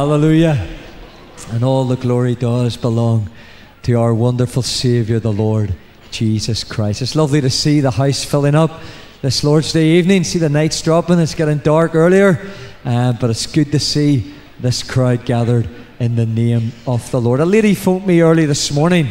Hallelujah. And all the glory does belong to our wonderful Savior, the Lord Jesus Christ. It's lovely to see the house filling up this Lord's Day evening. See the night's dropping. It's getting dark earlier. But it's good to see this crowd gathered in the name of the Lord. A lady phoned me early this morning.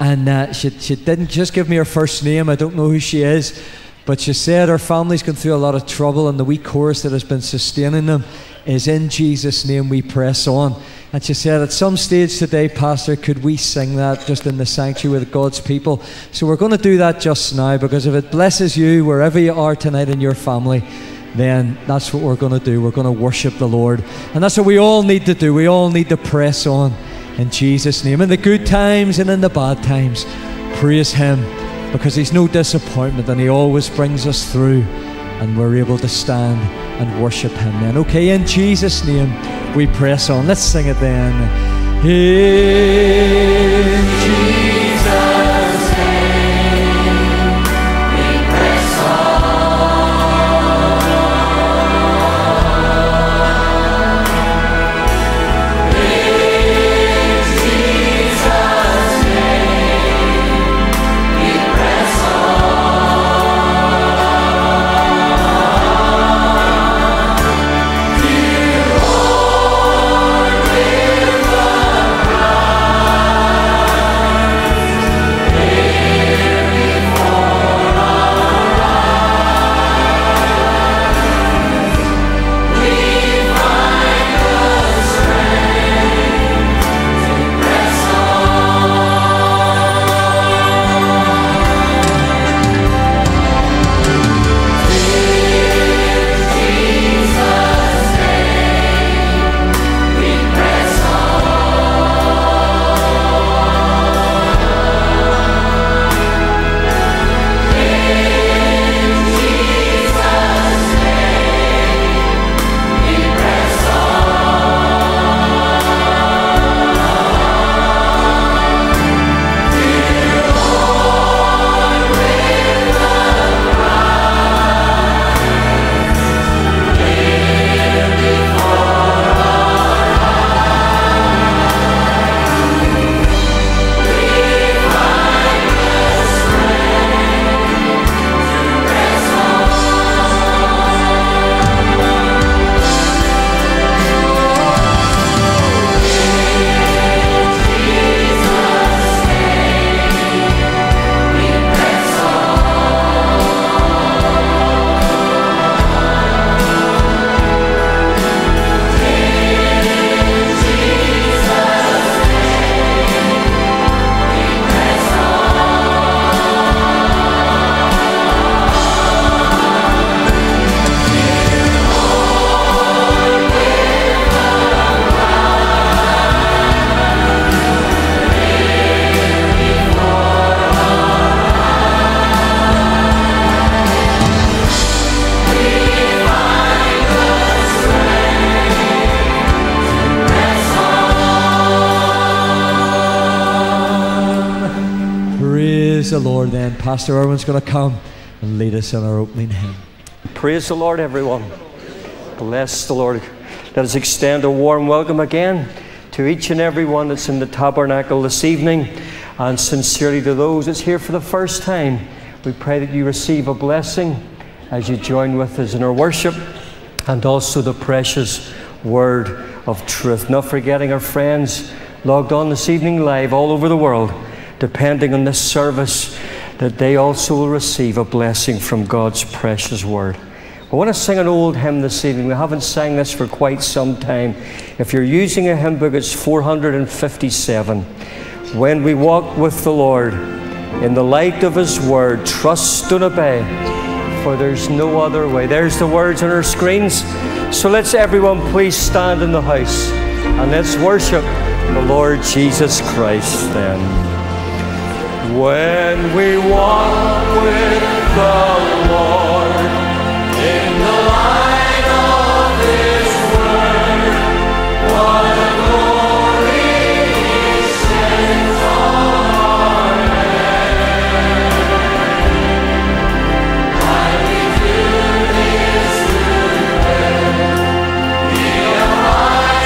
And she didn't just give me her first name. I don't know who she is. But she said her family's gone through a lot of trouble, and the wee chorus that has been sustaining them is "In Jesus' name we press on." And she said, at some stage today, Pastor, could we sing that just in the sanctuary with God's people? So we're going to do that just now, because if it blesses you wherever you are tonight in your family, then that's what we're going to do. We're going to worship the Lord. And that's what we all need to do. We all need to press on in Jesus' name. In the good times and in the bad times, praise Him, because He's no disappointment and He always brings us through, and we're able to stand and worship Him then. Okay, in Jesus' name we press on. Let's sing it then. In Jesus' Lord, then Pastor Irwin's going to come and lead us in our opening hymn. Praise the Lord, everyone. Bless the Lord. Let us extend a warm welcome again to each and every one that's in the tabernacle this evening, and sincerely to those that's here for the first time. We pray that you receive a blessing as you join with us in our worship, and also the precious word of truth. Not forgetting our friends logged on this evening live all over the world, depending on this service, that they also will receive a blessing from God's precious word. I want to sing an old hymn this evening. We haven't sang this for quite some time. If you're using a hymn book, it's 457. When we walk with the Lord in the light of His word, trust and obey, for there's no other way. There's the words on our screens. So let's everyone please stand in the house and let's worship the Lord Jesus Christ then. When we walk with the Lord in the light of His word, what a glory He sends on our head. I will do His good will, be alive.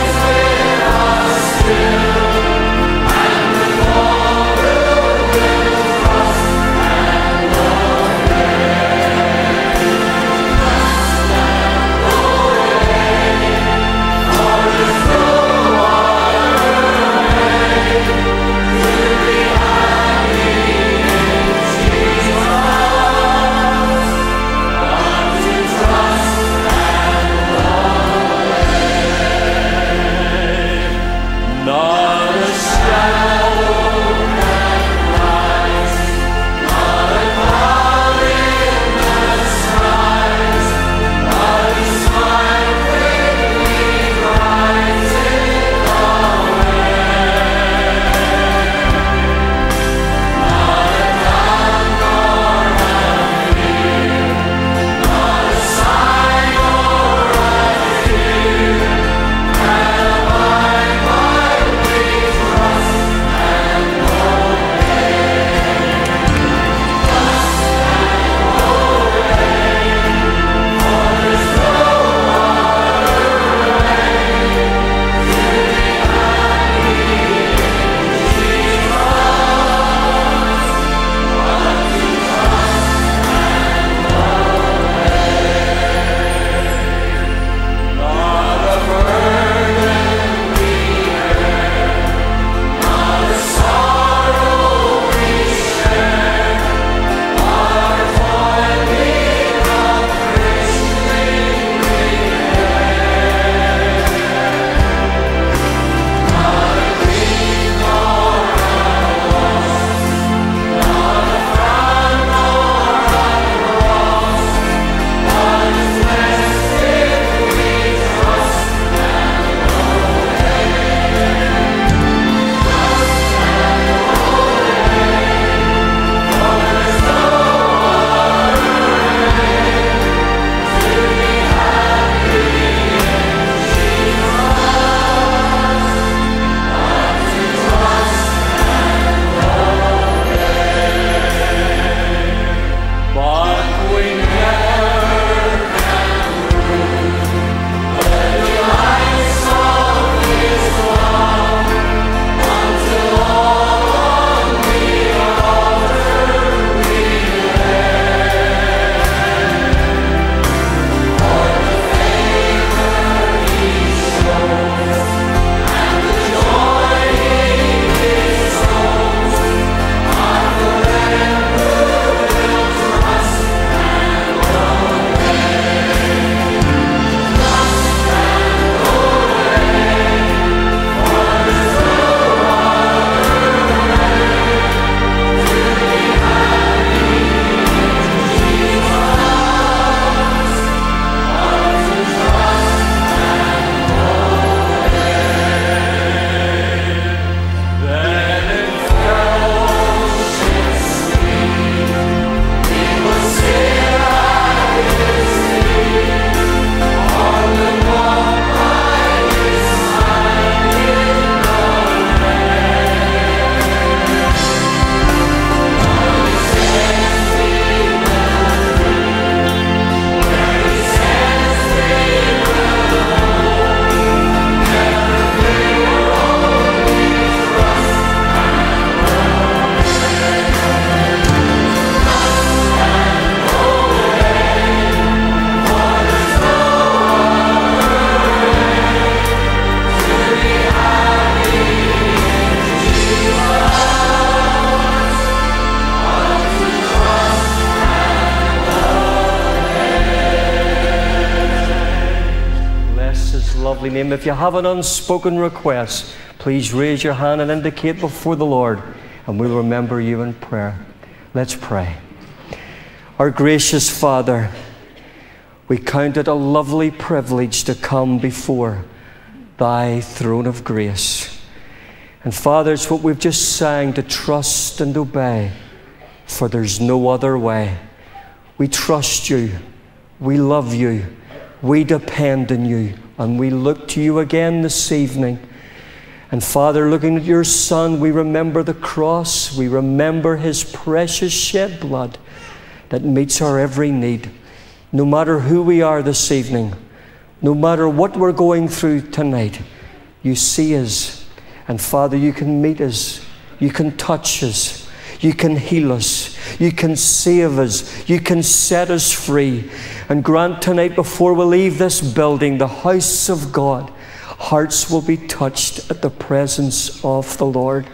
Jesus' lovely name. If you have an unspoken request, please raise your hand and indicate before the Lord, and we'll remember you in prayer. Let's pray. Our gracious Father, we count it a lovely privilege to come before thy throne of grace. And Father, it's what we've just sang, to trust and obey, for there's no other way. We trust you, we love you, we depend on you, and we look to you again this evening. And Father, looking at your Son, we remember the cross, we remember his precious shed blood that meets our every need. No matter who we are this evening, no matter what we're going through tonight, you see us. And Father, you can meet us, you can touch us, you can heal us, you can save us, you can set us free. And grant tonight, before we leave this building, the house of God, hearts will be touched at the presence of the Lord.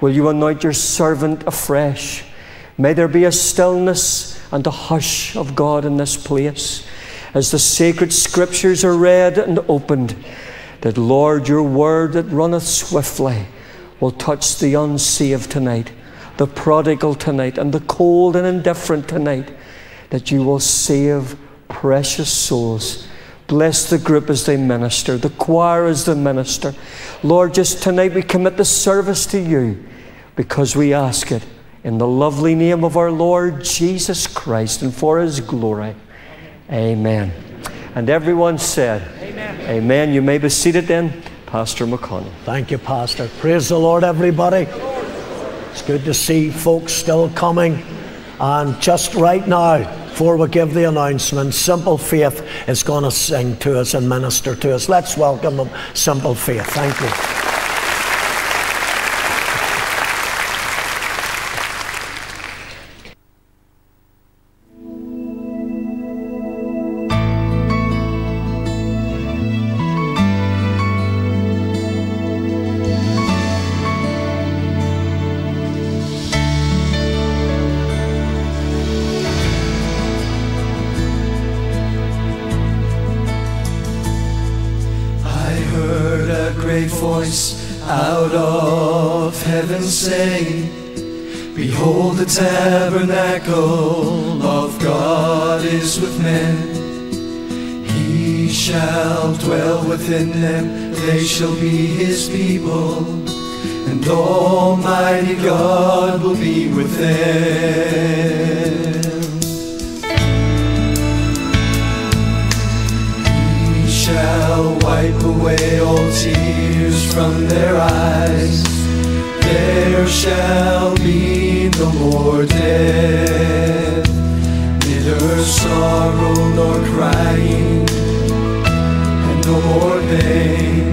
Will you anoint your servant afresh? May there be a stillness and a hush of God in this place, as the sacred scriptures are read and opened, that, Lord, your word that runneth swiftly will touch the unsaved tonight, the prodigal tonight, and the cold and indifferent tonight, that you will save precious souls. Bless the group as they minister, the choir as they minister. Lord, just tonight we commit the service to you, because we ask it in the lovely name of our Lord Jesus Christ and for his glory. Amen. And everyone said, Amen. Amen. You may be seated then, Pastor McConnell. Thank you, Pastor. Praise the Lord, everybody. It's good to see folks still coming. And just right now, before we give the announcement, Simple Faith is going to sing to us and minister to us. Let's welcome them, Simple Faith. Thank you. Out of heaven sing, behold, the tabernacle of God is with men. He shall dwell within them, they shall be his people, and Almighty God will be with them. He shall wipe away all tears from their eyes. There shall be no more death, neither sorrow nor crying, and no more pain.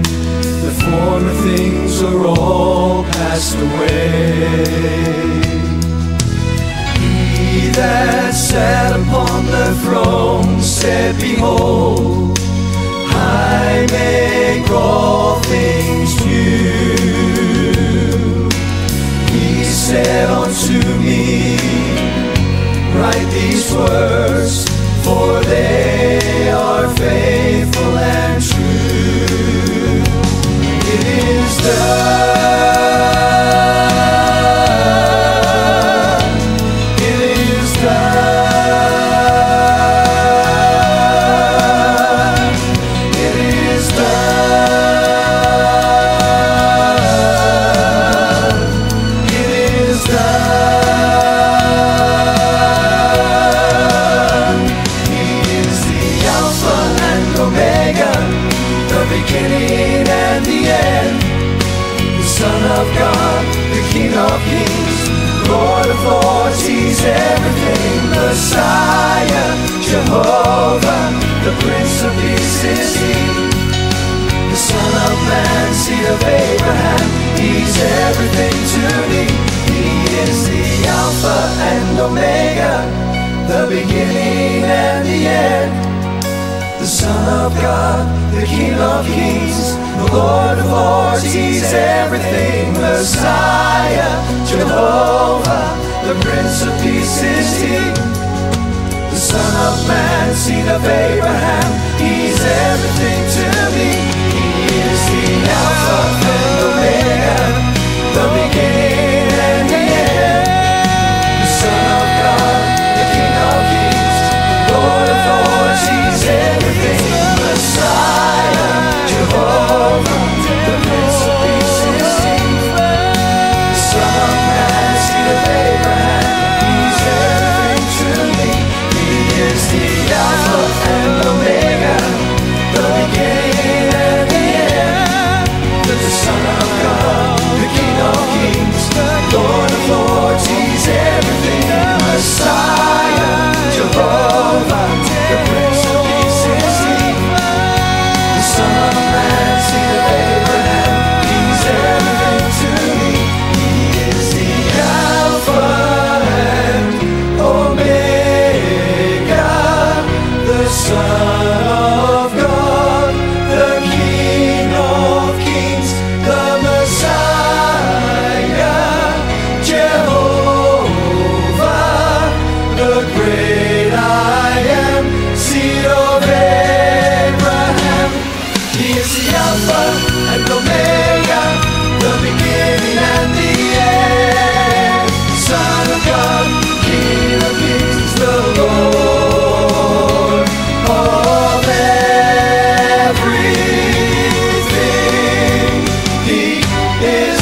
The former things are all passed away. He that sat upon the throne said, Behold, I make all things new. He said unto me, write these words, for they are faithful and true. It is done. It is done. Messiah, Jehovah, the Prince of Peace is he, the Son of Man, seed of Abraham. He's everything to me. He is the Alpha and Omega, the beginning and the end, the Son of God, the King of Kings, the Lord of Lords. He's everything. Messiah, Jehovah, the Prince of Peace is he, the Son of Man, seed of Abraham. He's everything to me. Alpha and Omega, the beginning and the end. Son of God, King of Kings, the Lord of everything. He is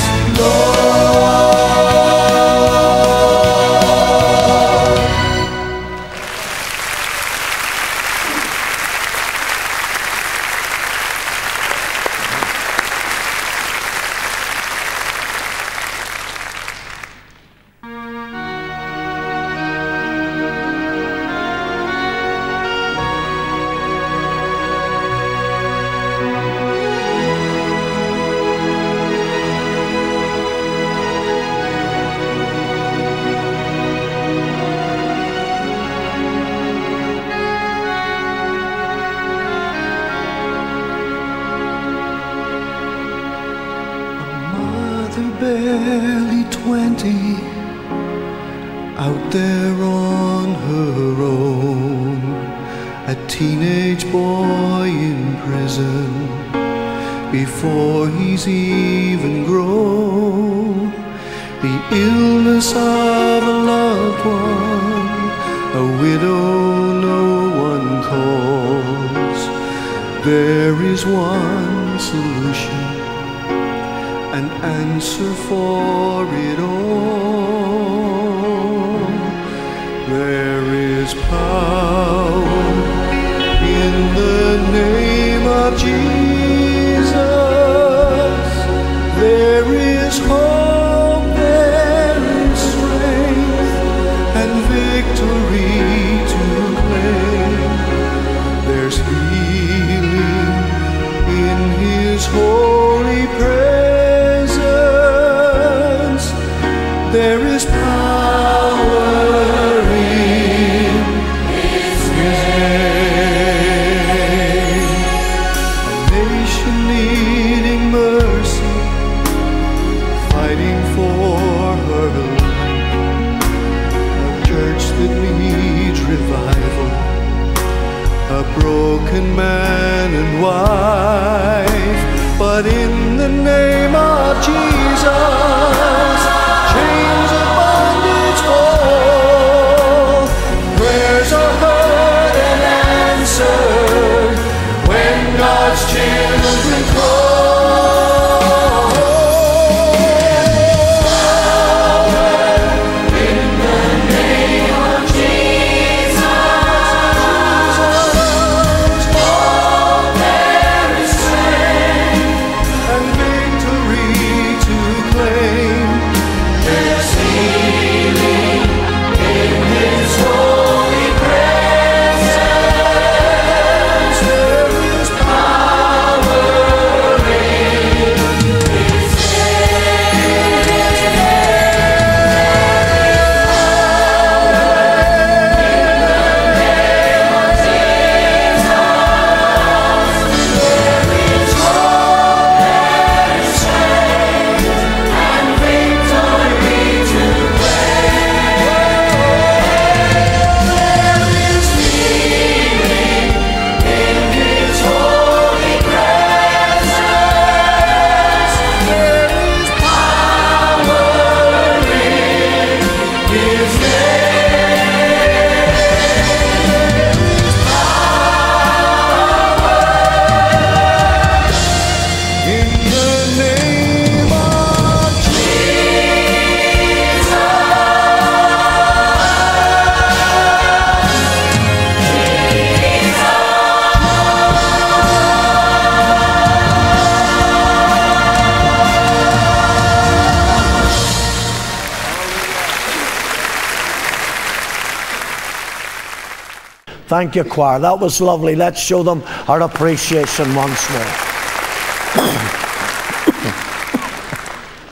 Thank you, choir. That was lovely. Let's show them our appreciation once more.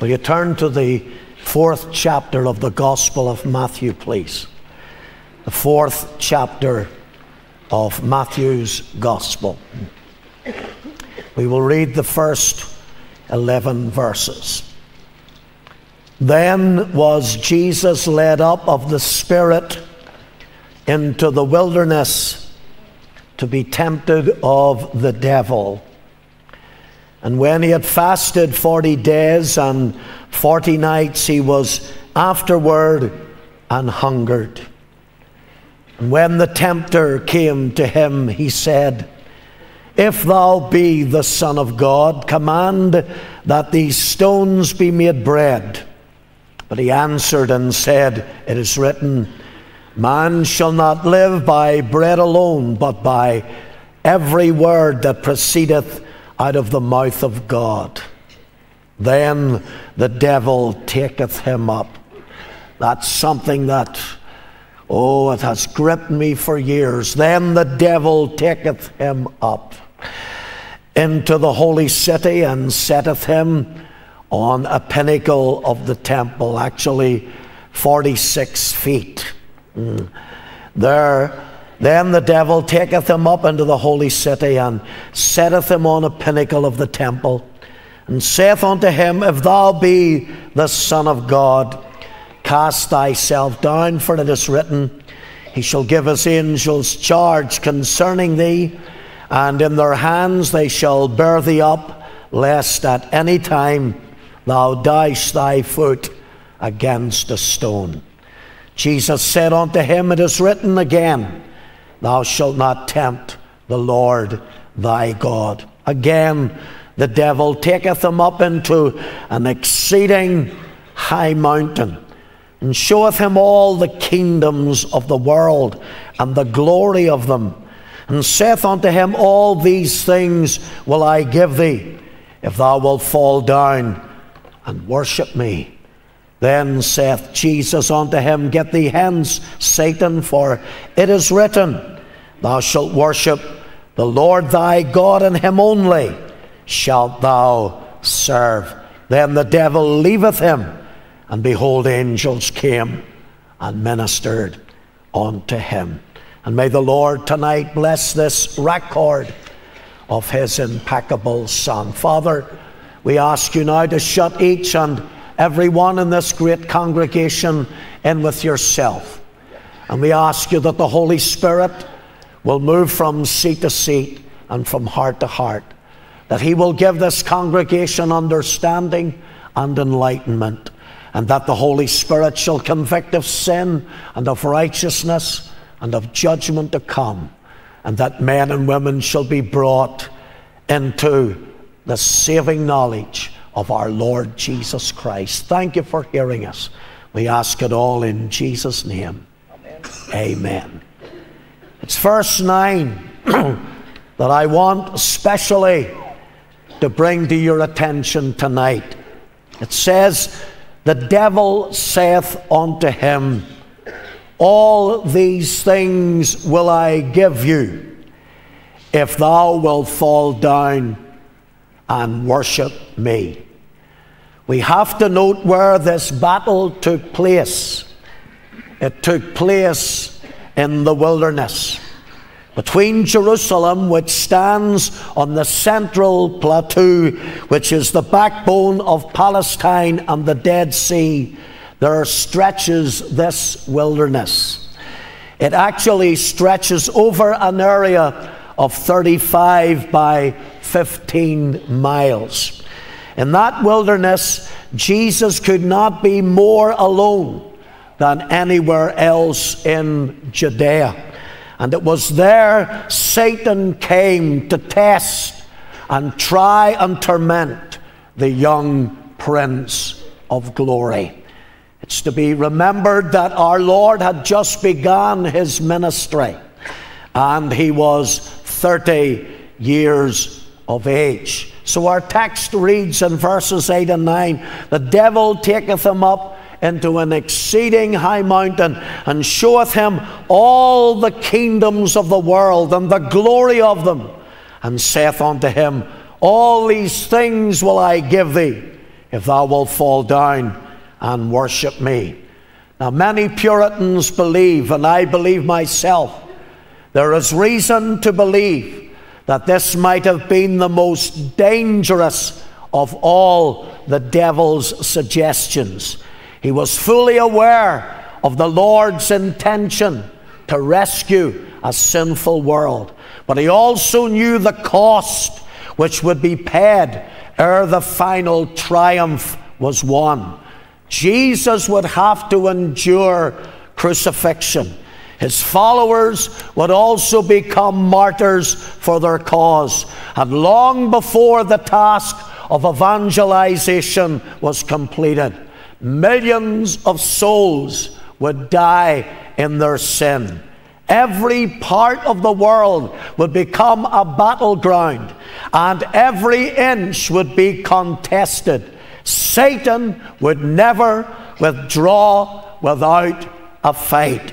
Will you turn to the 4th chapter of the Gospel of Matthew, please? The 4th chapter of Matthew's Gospel. We will read the first 11 verses. Then was Jesus led up of the Spirit into the wilderness to be tempted of the devil. And when he had fasted 40 days and 40 nights, he was afterward and hungered. And when the tempter came to him, he said, "If thou be the Son of God, command that these stones be made bread." But he answered and said, "It is written, Man shall not live by bread alone, but by every word that proceedeth out of the mouth of God." Then the devil taketh him up. That's something that, oh, it has gripped me for years. Then the devil taketh him up into the holy city and setteth him on a pinnacle of the temple, actually 46 feet. There, then the devil taketh him up into the holy city and setteth him on a pinnacle of the temple, and saith unto him, "If thou be the Son of God, cast thyself down, for it is written, He shall give his angels charge concerning thee, and in their hands they shall bear thee up, lest at any time thou dash thy foot against a stone." Jesus said unto him, "It is written again, Thou shalt not tempt the Lord thy God." Again, the devil taketh him up into an exceeding high mountain, and showeth him all the kingdoms of the world, and the glory of them, and saith unto him, "All these things will I give thee, if thou wilt fall down and worship me." Then saith Jesus unto him, "Get thee hence, Satan, for it is written, Thou shalt worship the Lord thy God, and him only shalt thou serve." Then the devil leaveth him, and behold, angels came and ministered unto him. And may the Lord tonight bless this record of his impeccable Son. Father, we ask you now to shut each and everyone in this great congregation in with yourself. And we ask you that the Holy Spirit will move from seat to seat and from heart to heart, that he will give this congregation understanding and enlightenment, and that the Holy Spirit shall convict of sin and of righteousness and of judgment to come, and that men and women shall be brought into the saving knowledge of our Lord Jesus Christ. Thank you for hearing us. We ask it all in Jesus' name. Amen. Amen. It's verse 9 that I want especially to bring to your attention tonight. It says, "The devil saith unto him, All these things will I give you, if thou wilt fall down and worship me." We have to note where this battle took place. It took place in the wilderness, between Jerusalem, which stands on the central plateau, which is the backbone of Palestine, and the Dead Sea. There stretches this wilderness. It actually stretches over an area of 35 by 15 miles. In that wilderness, Jesus could not be more alone than anywhere else in Judea. And it was there Satan came to test and try and torment the young Prince of Glory. It's to be remembered that our Lord had just begun his ministry, and he was 30 years of age. So our text reads in verses 8 and 9, "The devil taketh him up into an exceeding high mountain, and showeth him all the kingdoms of the world, and the glory of them, and saith unto him, All these things will I give thee, if thou wilt fall down and worship me." Now, many Puritans believe, and I believe myself, there is reason to believe that this might have been the most dangerous of all the devil's suggestions. He was fully aware of the Lord's intention to rescue a sinful world, but he also knew the cost which would be paid ere the final triumph was won. Jesus would have to endure crucifixion. His followers would also become martyrs for their cause. And long before the task of evangelization was completed, millions of souls would die in their sin. Every part of the world would become a battleground, and every inch would be contested. Satan would never withdraw without a fight.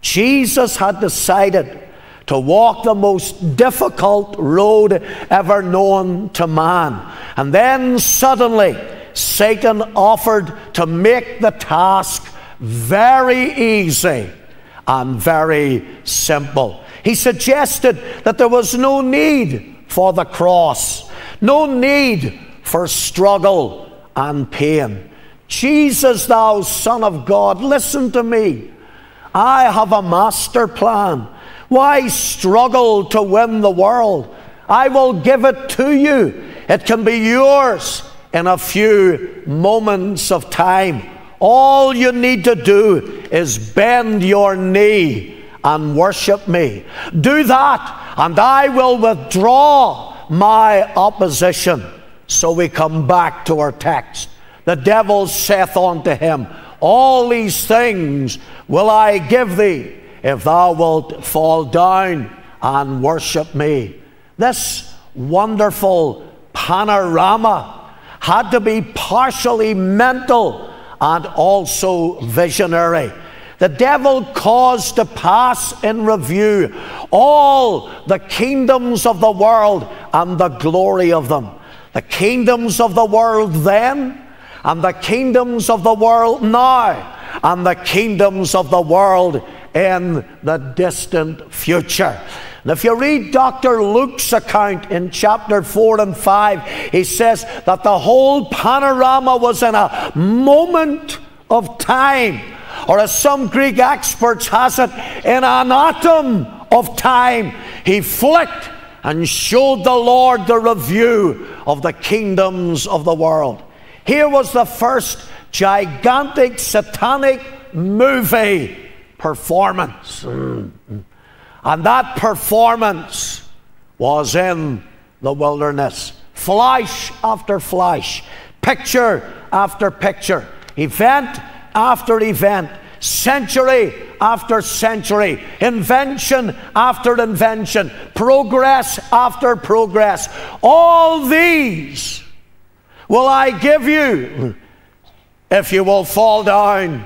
Jesus had decided to walk the most difficult road ever known to man. And then suddenly, Satan offered to make the task very easy and very simple. He suggested that there was no need for the cross, no need for struggle and pain. Jesus, thou Son of God, listen to me. I have a master plan. Why struggle to win the world? I will give it to you. It can be yours in a few moments of time. All you need to do is bend your knee and worship me. Do that, and I will withdraw my opposition. So we come back to our text. The devil saith unto him, all these things will I give thee, if thou wilt fall down and worship me. This wonderful panorama had to be partially mental and also visionary. The devil caused to pass in review all the kingdoms of the world and the glory of them. The kingdoms of the world then, and the kingdoms of the world now, and the kingdoms of the world in the distant future. And if you read Dr. Luke's account in chapter 4 and 5, he says that the whole panorama was in a moment of time, or as some Greek experts has it, in an atom of time. He flicked and showed the Lord the review of the kingdoms of the world. Here was the first gigantic satanic movie performance. And that performance was in the wilderness. Flash after flash, picture after picture, event after event, century after century, invention after invention, progress after progress. All these will I give you if you will fall down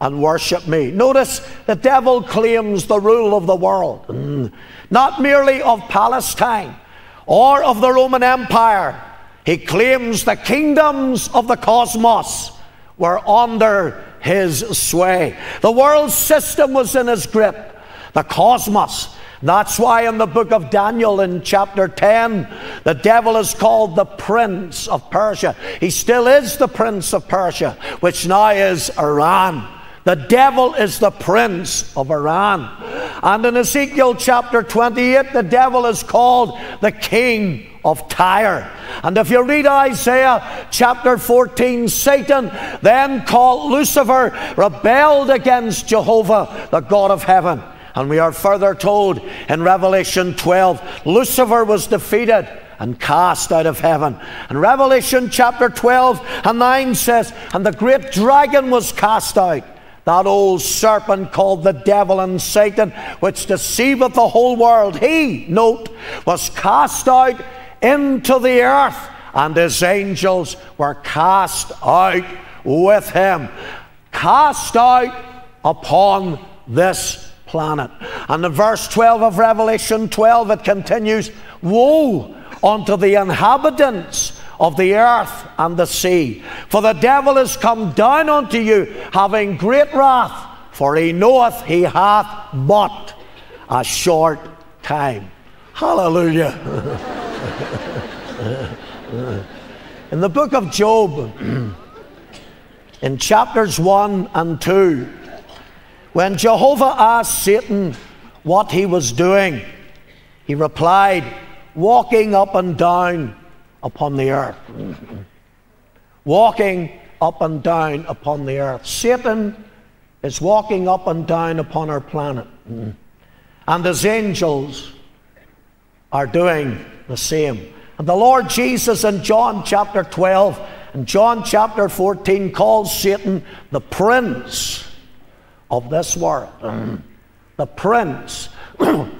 and worship me. Notice the devil claims the rule of the world, not merely of Palestine or of the Roman Empire. He claims the kingdoms of the cosmos were under his sway. The world system was in his grip. The cosmos. That's why in the book of Daniel in chapter 10, the devil is called the Prince of Persia. He still is the Prince of Persia, which now is Iran. The devil is the Prince of Iran. And in Ezekiel chapter 28, the devil is called the King of Tyre. And if you read Isaiah chapter 14, Satan, then called Lucifer, rebelled against Jehovah, the God of heaven. And we are further told in Revelation 12, Lucifer was defeated and cast out of heaven. And Revelation chapter 12 and 9 says, and the great dragon was cast out, that old serpent called the devil and Satan, which deceiveth the whole world. He, note, was cast out into the earth, and his angels were cast out with him. Cast out upon this planet. And in verse 12 of Revelation 12, it continues, woe unto the inhabitants of the earth and the sea, for the devil is come down unto you, having great wrath, for he knoweth he hath but a short time. Hallelujah. In the book of Job, in chapters 1 and 2, when Jehovah asked Satan what he was doing, he replied, walking up and down upon the earth. Walking up and down upon the earth. Satan is walking up and down upon our planet. And his angels are doing the same. And the Lord Jesus in John chapter 12 and John chapter 14 calls Satan the prince of this world. The prince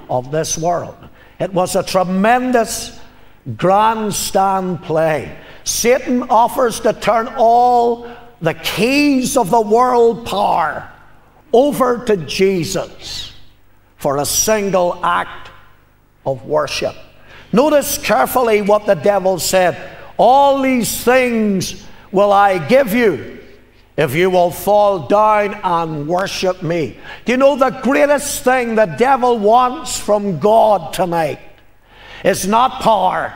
of this world. It was a tremendous grandstand play. Satan offers to turn all the keys of the world power over to Jesus for a single act of worship. Notice carefully what the devil said. All these things will I give you if you will fall down and worship me. Do you know the greatest thing the devil wants from God tonight is not power,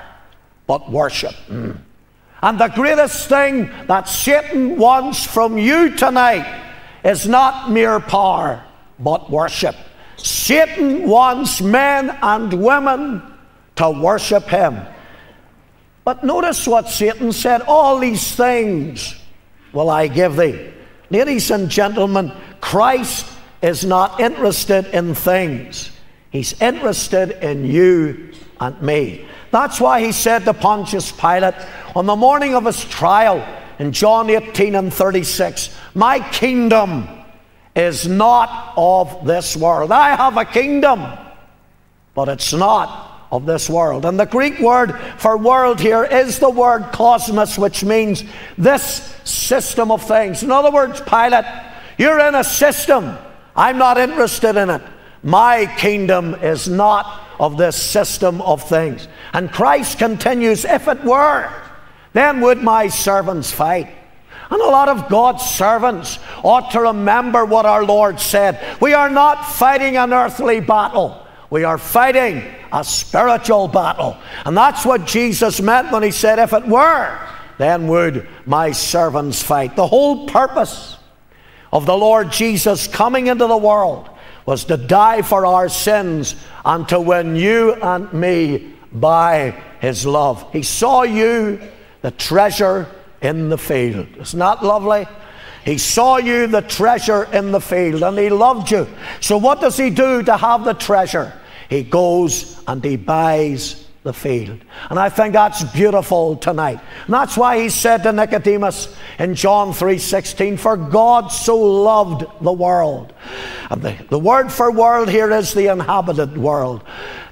but worship. And the greatest thing that Satan wants from you tonight is not mere power, but worship. Satan wants men and women to worship him. But notice what Satan said, all these things will I give thee. Ladies and gentlemen, Christ is not interested in things. He's interested in you and me. That's why he said to Pontius Pilate on the morning of his trial in John 18 and 36, my kingdom is not of this world. I have a kingdom, but it's not of this world. And the Greek word for world here is the word cosmos, which means this system of things. In other words, Pilate, you're in a system. I'm not interested in it. My kingdom is not of this system of things. And Christ continues, if it were, then would my servants fight. And a lot of God's servants ought to remember what our Lord said. We are not fighting an earthly battle. We are fighting a spiritual battle. And that's what Jesus meant when he said, if it were, then would my servants fight. The whole purpose of the Lord Jesus coming into the world was to die for our sins and to win you and me by his love. He saw you, the treasure in the field. Isn't that lovely? He saw you, the treasure in the field, and he loved you. So what does he do to have the treasure? He goes and he buys the field. And I think that's beautiful tonight. And that's why he said to Nicodemus in John 3:16, for God so loved the world. And the word for world here is the inhabited world.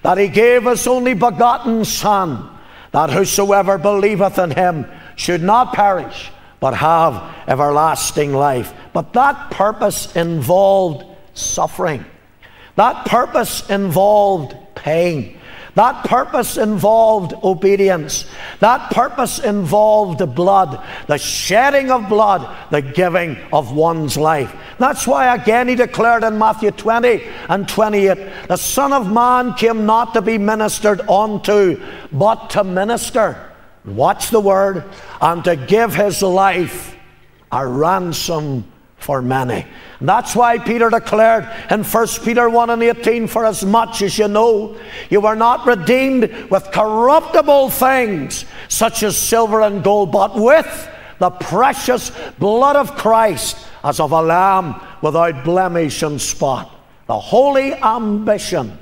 That he gave his only begotten Son, that whosoever believeth in him should not perish, but have everlasting life. But that purpose involved suffering. That purpose involved pain. That purpose involved obedience. That purpose involved blood, the shedding of blood, the giving of one's life. That's why again he declared in Matthew 20 and 28, the Son of Man came not to be ministered unto, but to minister. Watch the word, and to give his life a ransom for many. And that's why Peter declared in 1 Peter 1 and 18, for as much as you know, you were not redeemed with corruptible things, such as silver and gold, but with the precious blood of Christ, as of a lamb without blemish and spot. The holy ambition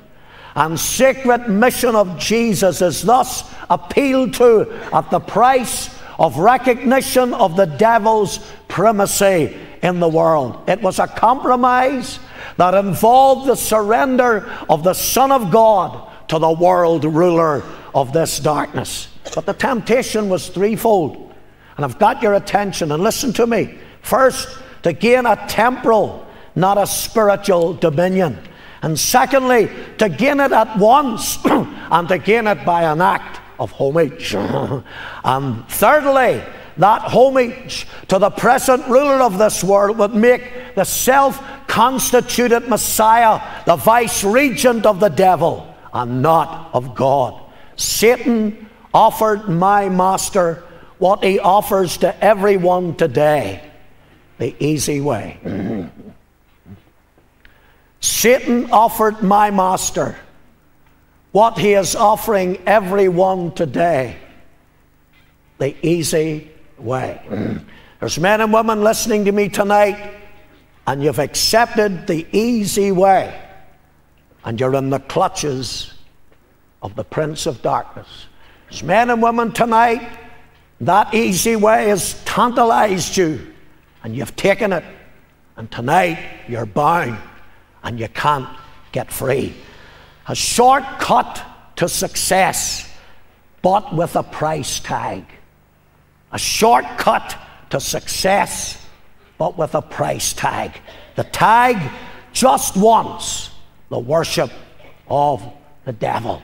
and sacred mission of Jesus is thus appealed to at the price of recognition of the devil's primacy in the world. It was a compromise that involved the surrender of the Son of God to the world ruler of this darkness. But the temptation was threefold. And I've got your attention, and listen to me. First, to gain a temporal, not a spiritual dominion. And secondly, to gain it at once and to gain it by an act of homage. And thirdly, that homage to the present ruler of this world would make the self-constituted Messiah the vice-regent of the devil and not of God. Satan offered my master what he offers to everyone today, the easy way. Satan offered my master what he is offering everyone today, the easy way. There's men and women listening to me tonight, and you've accepted the easy way, and you're in the clutches of the Prince of Darkness. There's men and women tonight, that easy way has tantalized you, and you've taken it, and tonight you're bound, and you can't get free. A shortcut to success, but with a price tag. A shortcut to success, but with a price tag. The tag just wants the worship of the devil.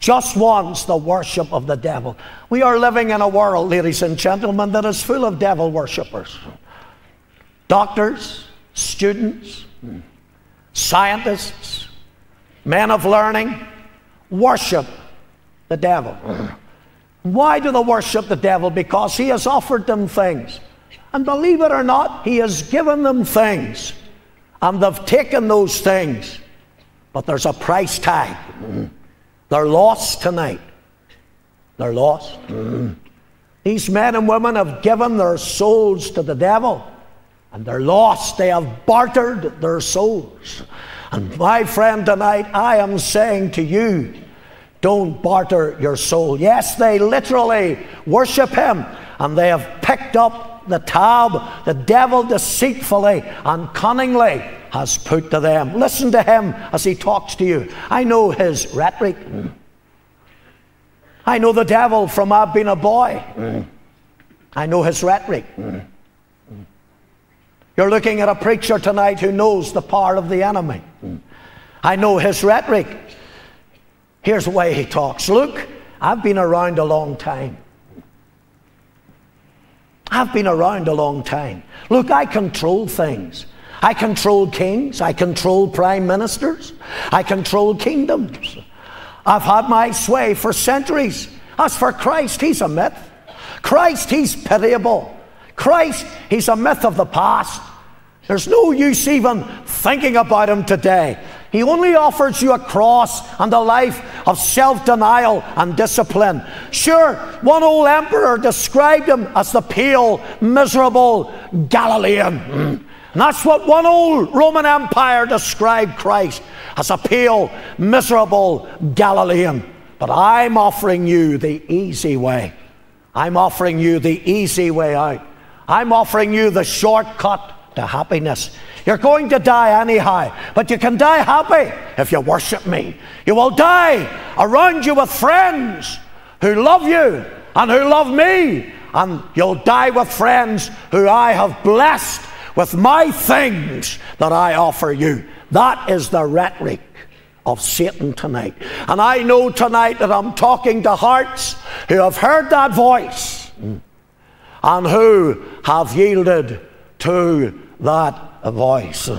Just wants the worship of the devil. We are living in a world, ladies and gentlemen, that is full of devil worshippers. Doctors, students, scientists, men of learning worship the devil. Why do they worship the devil? Because he has offered them things. And believe it or not, he has given them things. And they've taken those things. But there's a price tag. They're lost tonight. They're lost. These men and women have given their souls to the devil. And they're lost. They have bartered their souls. And my friend, tonight, I am saying to you, don't barter your soul. Yes, they literally worship him, and they have picked up the tab the devil deceitfully and cunningly has put to them. Listen to him as he talks to you. I know his rhetoric. I know the devil from I've been a boy. I know his rhetoric. You're looking at a preacher tonight who knows the power of the enemy. I know his rhetoric. Here's the way he talks. Look, I've been around a long time. I've been around a long time. Look, I control things. I control kings. I control prime ministers. I control kingdoms. I've had my sway for centuries. As for Christ, he's a myth. Christ, he's pitiable. Christ, he's a myth of the past. There's no use even thinking about him today. He only offers you a cross and a life of self-denial and discipline. Sure, one old emperor described him as the pale, miserable Galilean. And that's what one old Roman Empire described Christ, as a pale, miserable Galilean. But I'm offering you the easy way. I'm offering you the easy way out. I'm offering you the shortcut to happiness. You're going to die anyhow, but you can die happy if you worship me. You will die around you with friends who love you and who love me. And you'll die with friends who I have blessed with my things that I offer you. That is the rhetoric of Satan tonight. And I know tonight that I'm talking to hearts who have heard that voice and who have yielded to that voice.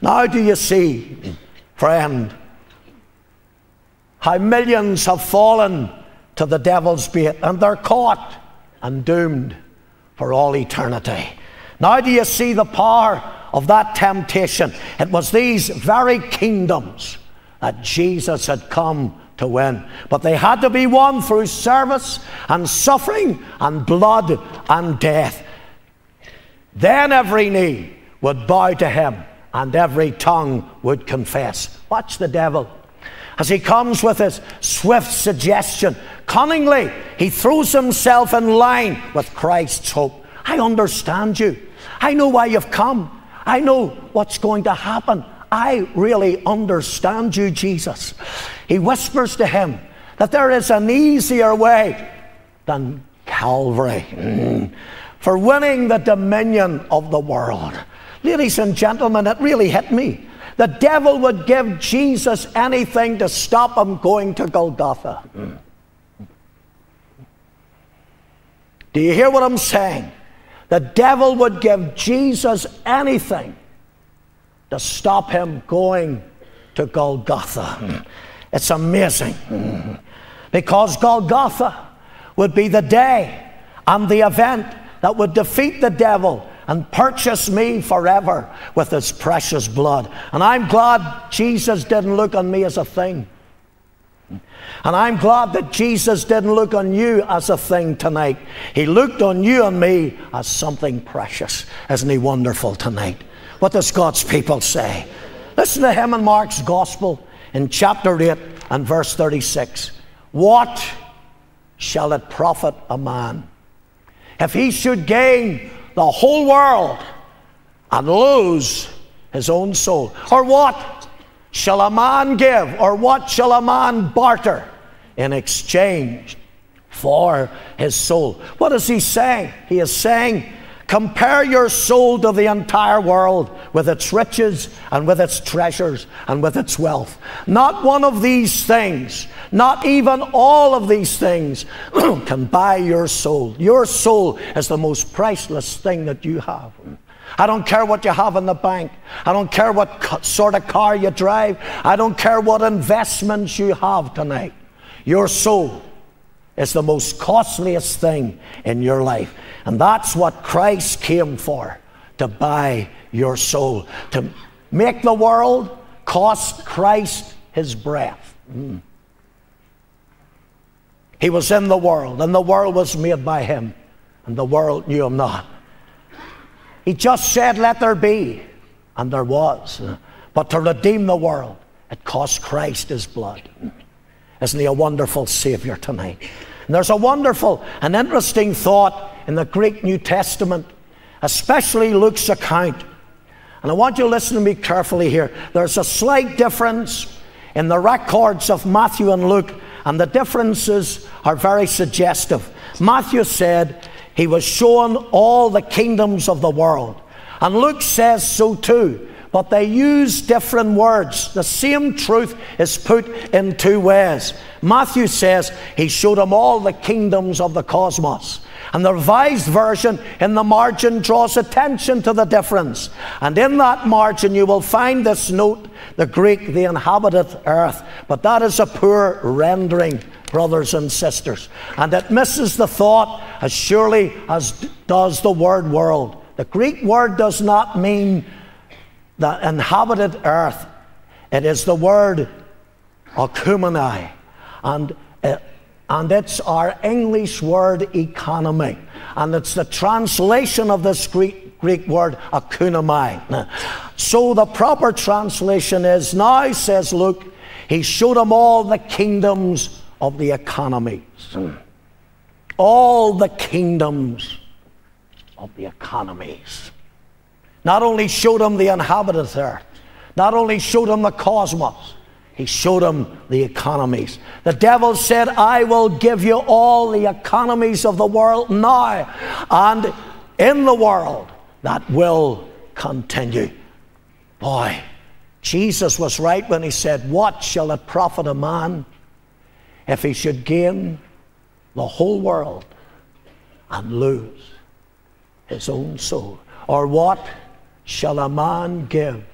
Now do you see, friend, how millions have fallen to the devil's bait, and they're caught and doomed for all eternity. Now do you see the power of that temptation? It was these very kingdoms that Jesus had come to win. But they had to be won through service and suffering and blood and death. Then every knee would bow to him and every tongue would confess. Watch the devil as he comes with his swift suggestion. Cunningly, he throws himself in line with Christ's hope. I understand you. I know why you've come. I know what's going to happen. I really understand you, Jesus. He whispers to him that there is an easier way than Calvary for winning the dominion of the world. Ladies and gentlemen, it really hit me. The devil would give Jesus anything to stop him going to Golgotha. Do you hear what I'm saying? The devil would give Jesus anything to stop him going to Golgotha. It's amazing. Because Golgotha would be the day and the event that would defeat the devil and purchase me forever with his precious blood. And I'm glad Jesus didn't look on me as a thing. And I'm glad that Jesus didn't look on you as a thing tonight. He looked on you and me as something precious. Isn't he wonderful tonight? What does God's people say? Listen to him in Mark's Gospel in chapter 8 and verse 36. What shall it profit a man if he should gain the whole world and lose his own soul? Or what shall a man give, or what shall a man barter in exchange for his soul? What is he saying? He is saying, compare your soul to the entire world with its riches and with its treasures and with its wealth. Not one of these things, not even all of these things can buy your soul. Your soul is the most priceless thing that you have. I don't care what you have in the bank. I don't care what sort of car you drive. I don't care what investments you have tonight. Your soul is the most costliest thing in your life. And that's what Christ came for, to buy your soul, to make the world cost Christ his breath. He was in the world, and the world was made by him, and the world knew him not. He just said, let there be, and there was. But to redeem the world, it cost Christ his blood. Isn't he a wonderful Savior tonight? And there's a wonderful and interesting thought in the Greek New Testament, especially Luke's account. And I want you to listen to me carefully here. There's a slight difference in the records of Matthew and Luke, and the differences are very suggestive. Matthew said he was shown all the kingdoms of the world, and Luke says so too. But they use different words. The same truth is put in two ways. Matthew says he showed them all the kingdoms of the cosmos. And the Revised Version in the margin draws attention to the difference. And in that margin you will find this note, the Greek, the inhabited earth. But that is a poor rendering, brothers and sisters. And it misses the thought as surely as does the word world. The Greek word does not mean the inhabited earth. It is the word oikoumene, and it's our English word economy, and it's the translation of this Greek word oikonomai. So the proper translation is, now, says Luke, he showed them all the kingdoms of the economies. All the kingdoms of the economies. Not only showed him the inhabited earth, not only showed him the cosmos, he showed him the economies. The devil said, I will give you all the economies of the world now, and in the world that will continue. Boy, Jesus was right when he said, what shall it profit a man if he should gain the whole world and lose his own soul? Or what shall a man give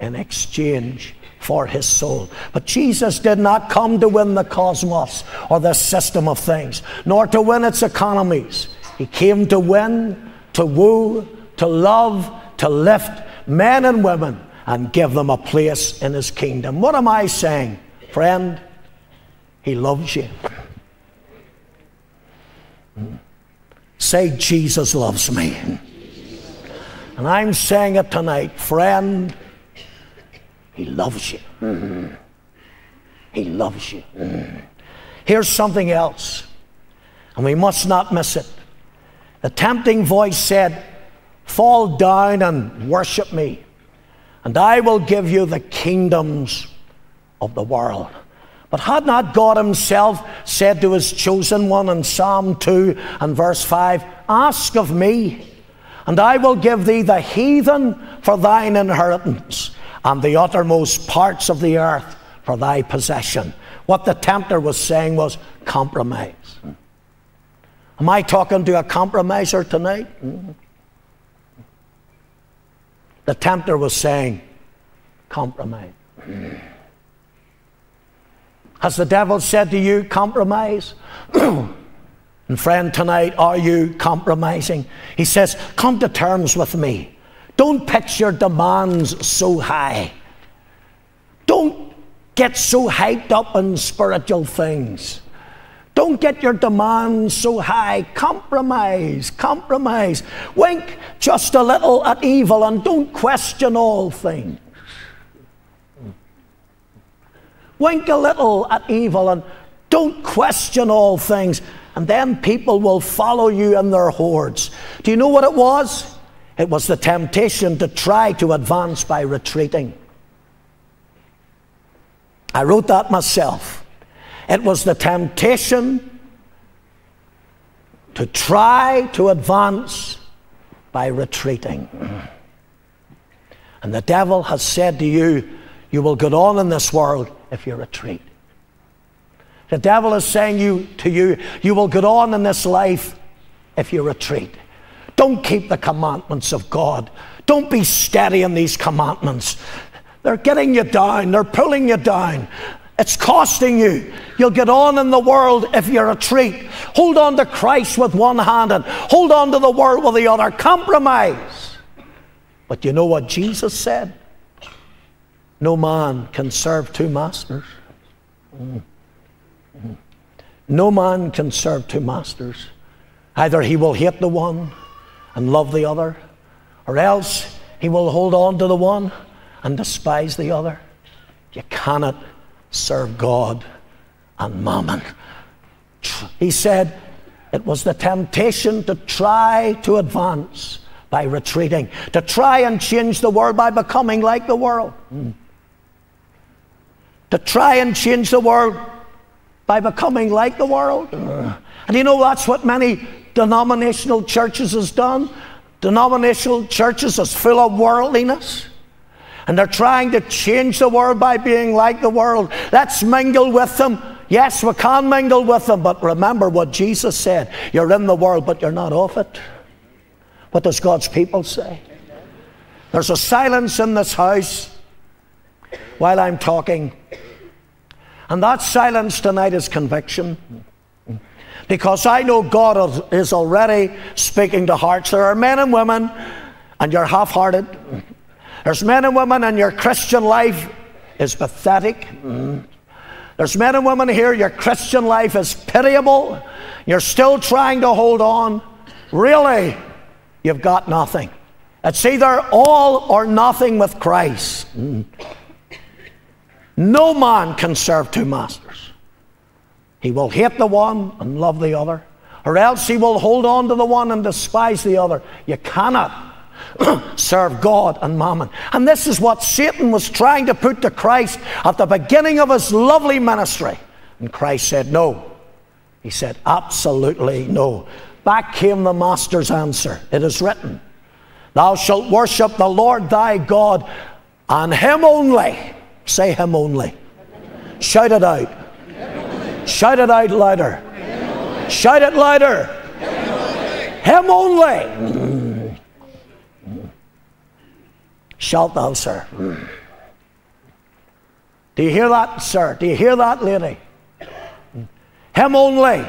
in exchange for his soul? But Jesus did not come to win the cosmos or the system of things, nor to win its economies. He came to win, to woo, to love, to lift men and women and give them a place in his kingdom. What am I saying? Friend, he loves you. Say, Jesus loves me. And I'm saying it tonight, friend, he loves you. He loves you. Here's something else, and we must not miss it. The tempting voice said, fall down and worship me, and I will give you the kingdoms of the world. But had not God himself said to his chosen one in Psalm 2 and verse 5, ask of me, and I will give thee the heathen for thine inheritance, and the uttermost parts of the earth for thy possession. What the tempter was saying was compromise. Am I talking to a compromiser tonight? The tempter was saying compromise. Has the devil said to you, compromise? And friend, tonight, are you compromising? He says, come to terms with me. Don't pitch your demands so high. Don't get so hyped up on spiritual things. Don't get your demands so high. Compromise, compromise. Wink just a little at evil and don't question all things. Wink a little at evil and don't question all things. And then people will follow you in their hordes. Do you know what it was? It was the temptation to try to advance by retreating. I wrote that myself. It was the temptation to try to advance by retreating. And the devil has said to you, you will get on in this world if you retreat. The devil is saying to you, you will get on in this life if you retreat. Don't keep the commandments of God. Don't be steady in these commandments. They're getting you down. They're pulling you down. It's costing you. You'll get on in the world if you retreat. Hold on to Christ with one hand and hold on to the world with the other. Compromise. But you know what Jesus said? No man can serve two masters. No man can serve two masters. Either he will hate the one and love the other, or else he will hold on to the one and despise the other. You cannot serve God and mammon. He said it was the temptation to try to advance by retreating, to try and change the world by becoming like the world. To try and change the world by becoming like the world. And you know that's what many denominational churches has done. Denominational churches is full of worldliness. And they're trying to change the world by being like the world. Let's mingle with them. Yes, we can mingle with them, but remember what Jesus said. You're in the world, but you're not of it. What does God's people say? There's a silence in this house while I'm talking. And that silence tonight is conviction. Because I know God is already speaking to hearts. There are men and women, and you're half-hearted. There's men and women, and your Christian life is pathetic. There's men and women here, your Christian life is pitiable. You're still trying to hold on. Really, you've got nothing. It's either all or nothing with Christ. No man can serve two masters. He will hate the one and love the other, or else he will hold on to the one and despise the other. You cannot serve God and mammon. And this is what Satan was trying to put to Christ at the beginning of his lovely ministry. And Christ said no. He said absolutely no. Back came the master's answer. It is written, thou shalt worship the Lord thy God, and him only. Say him only. Shout it out. Shout it out louder. Shout it louder. Him only. Shalt thou serve. Do you hear that, sir? Do you hear that, lady? Him only.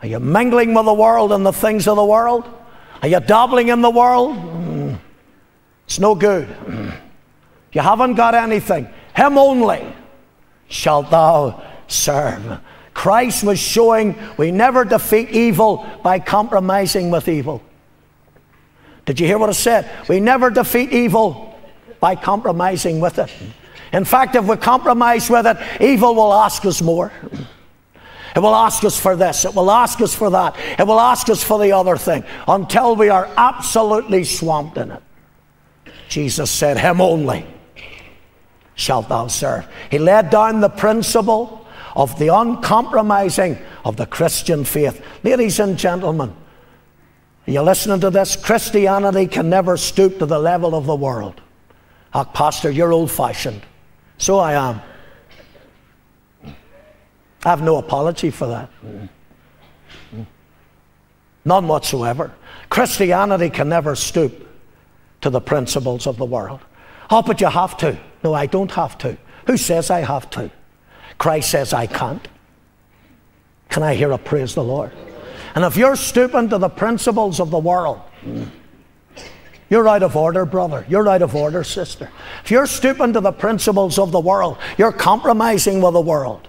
Are you mingling with the world and the things of the world? Are you dabbling in the world? It's no good. You haven't got anything. Him only shalt thou serve. Christ was showing we never defeat evil by compromising with evil. Did you hear what I said? We never defeat evil by compromising with it. In fact, if we compromise with it, evil will ask us more. It will ask us for this. It will ask us for that. It will ask us for the other thing until we are absolutely swamped in it. Jesus said, him only shalt thou serve. He laid down the principle of the uncompromising of the Christian faith. Ladies and gentlemen, are you listening to this? Christianity can never stoop to the level of the world. Ah, Pastor, you're old-fashioned. So I am. I have no apology for that. None whatsoever. Christianity can never stoop to the principles of the world. Oh, but you have to. No, I don't have to. Who says I have to? Christ says I can't. Can I hear a praise the Lord? And if you're stooping to the principles of the world, You're out of order, brother. You're out of order, sister. If you're stooping to the principles of the world, you're compromising with the world.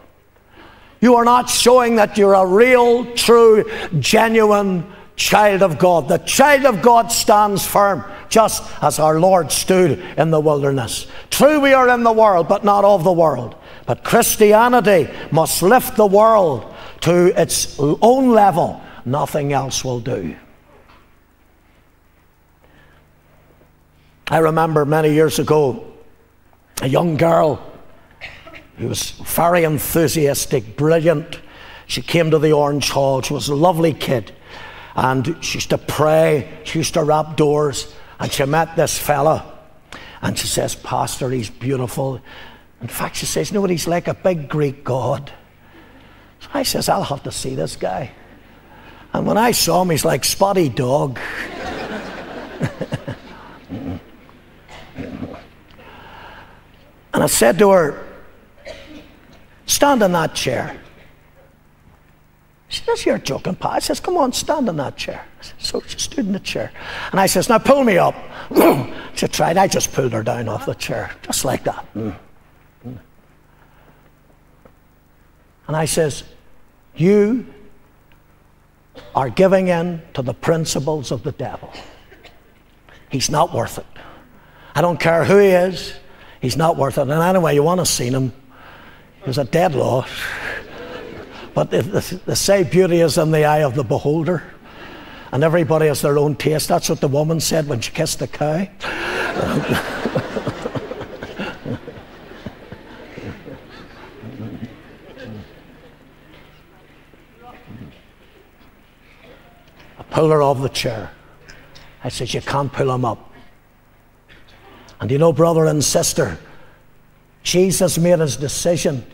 You are not showing that you're a real, true, genuine child of God. The child of God stands firm, just as our Lord stood in the wilderness. True, we are in the world, but not of the world. But Christianity must lift the world to its own level. Nothing else will do. I remember many years ago, a young girl who was very enthusiastic, brilliant. She came to the Orange Hall. She was a lovely kid. And she used to pray. She used to rap doors. And she met this fella. And she says, "Pastor, he's beautiful. In fact," she says, "no, he's like a big Greek god." So I says, "I'll have to see this guy." And when I saw him, he's like Spotty Dog. And I said to her, "Stand in that chair." She says, "You're joking, Pa." I says, "Come on, stand in that chair." So she stood in the chair. And I says, "Now pull me up." She tried. I just pulled her down off the chair, just like that. And I says, "You are giving in to the principles of the devil. He's not worth it. I don't care who he is. He's not worth it. And anyway, you want to see him. He was a dead loss. But they say beauty is in the eye of the beholder. And everybody has their own taste. That's what the woman said when she kissed the cow. I pulled her off the chair. I said, "You can't pull him up." And you know, brother and sister, Jesus made his decision.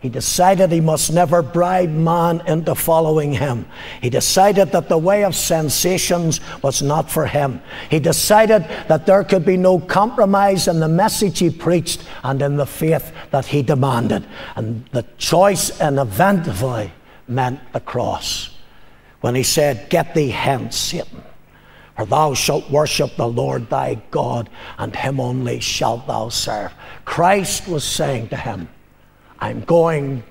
He decided he must never bribe man into following him. He decided that the way of sensations was not for him. He decided that there could be no compromise in the message he preached and in the faith that he demanded. And the choice and eventually meant the cross. When he said, "Get thee hence, Satan. For thou shalt worship the Lord thy God, and him only shalt thou serve." Christ was saying to him, "I'm going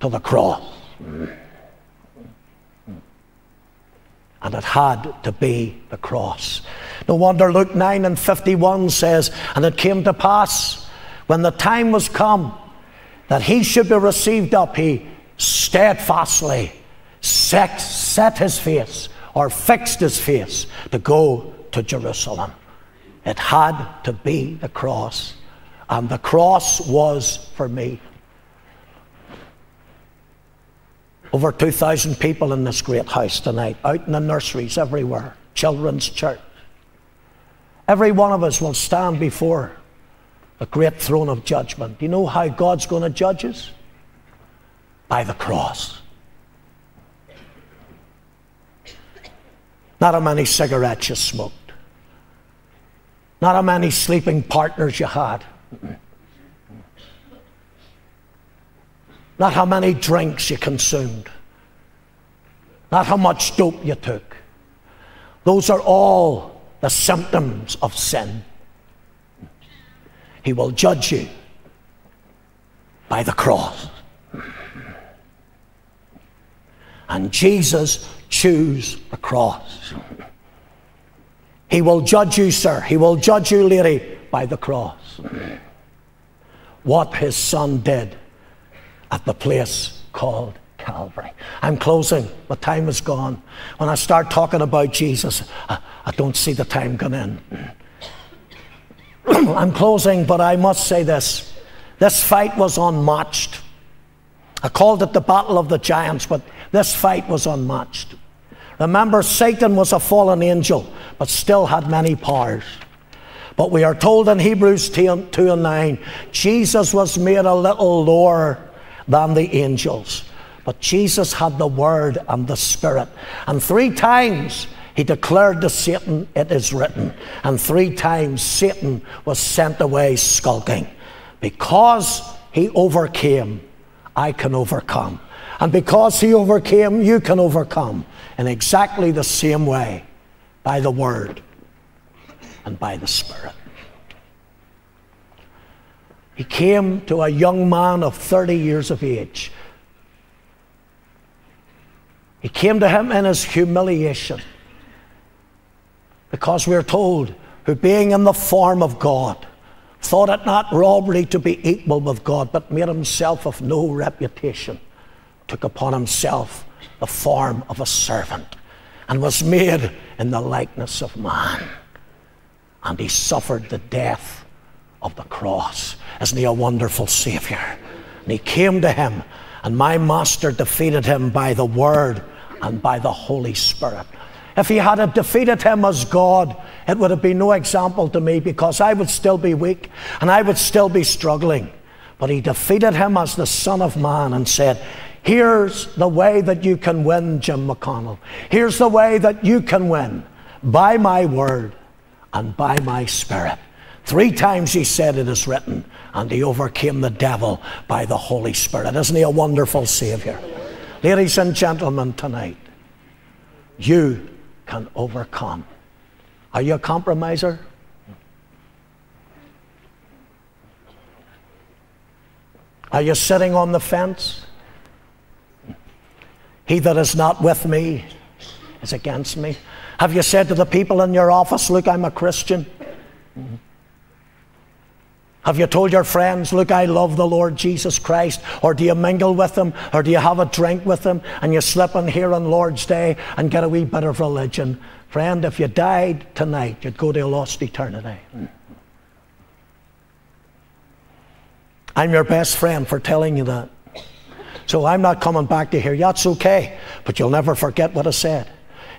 to the cross." And it had to be the cross. No wonder Luke 9:51 says, "And it came to pass, when the time was come, that he should be received up, he steadfastly set his face," or fixed his face, "to go to Jerusalem." It had to be the cross. And the cross was for me. Over 2,000 people in this great house tonight, out in the nurseries everywhere, children's church. Every one of us will stand before the great throne of judgment. Do you know how God's going to judge us? By the cross. Not how many cigarettes you smoked. Not how many sleeping partners you had. Not how many drinks you consumed. Not how much dope you took. Those are all the symptoms of sin. He will judge you by the cross. And Jesus chose the cross. He will judge you, sir. He will judge you, lady, by the cross. What his son did at the place called Calvary. I'm closing. My time is gone. When I start talking about Jesus, I don't see the time going in. I'm closing, but I must say this. This fight was unmatched. I called it the Battle of the Giants, but this fight was unmatched. Remember, Satan was a fallen angel, but still had many powers. But we are told in Hebrews 2:9, Jesus was made a little lower than the angels. But Jesus had the Word and the Spirit. And 3 times he declared to Satan, "It is written." And 3 times Satan was sent away skulking. Because he overcame, I can overcome. And because he overcame, you can overcome in exactly the same way, by the Word and by the Spirit. He came to a young man of 30 years of age. He came to him in his humiliation, because we're told, who being in the form of God, thought it not robbery to be equal with God, but made himself of no reputation, took upon himself the form of a servant, and was made in the likeness of man. And he suffered the death of the cross. Isn't he a wonderful Savior? And he came to him, and my master defeated him by the Word and by the Holy Spirit. If he had defeated him as God, it would have been no example to me, because I would still be weak and I would still be struggling. But he defeated him as the Son of Man and said, here's the way that you can win, Jim McConnell. Here's the way that you can win, by my Word and by my Spirit. 3 times he said, it is written, and he overcame the devil by the Holy Spirit. Isn't he a wonderful Savior? Ladies and gentlemen, tonight, you can overcome. Are you a compromiser? Are you sitting on the fence? He that is not with me is against me. Have you said to the people in your office, look, I'm a Christian? Have you told your friends, look, I love the Lord Jesus Christ? Or do you mingle with them? Or do you have a drink with them? And you slip in here on Lord's Day and get a wee bit of religion. Friend, if you died tonight, you'd go to a lost eternity. I'm your best friend for telling you that. So I'm not coming back to hear you. That's okay, but you'll never forget what I said.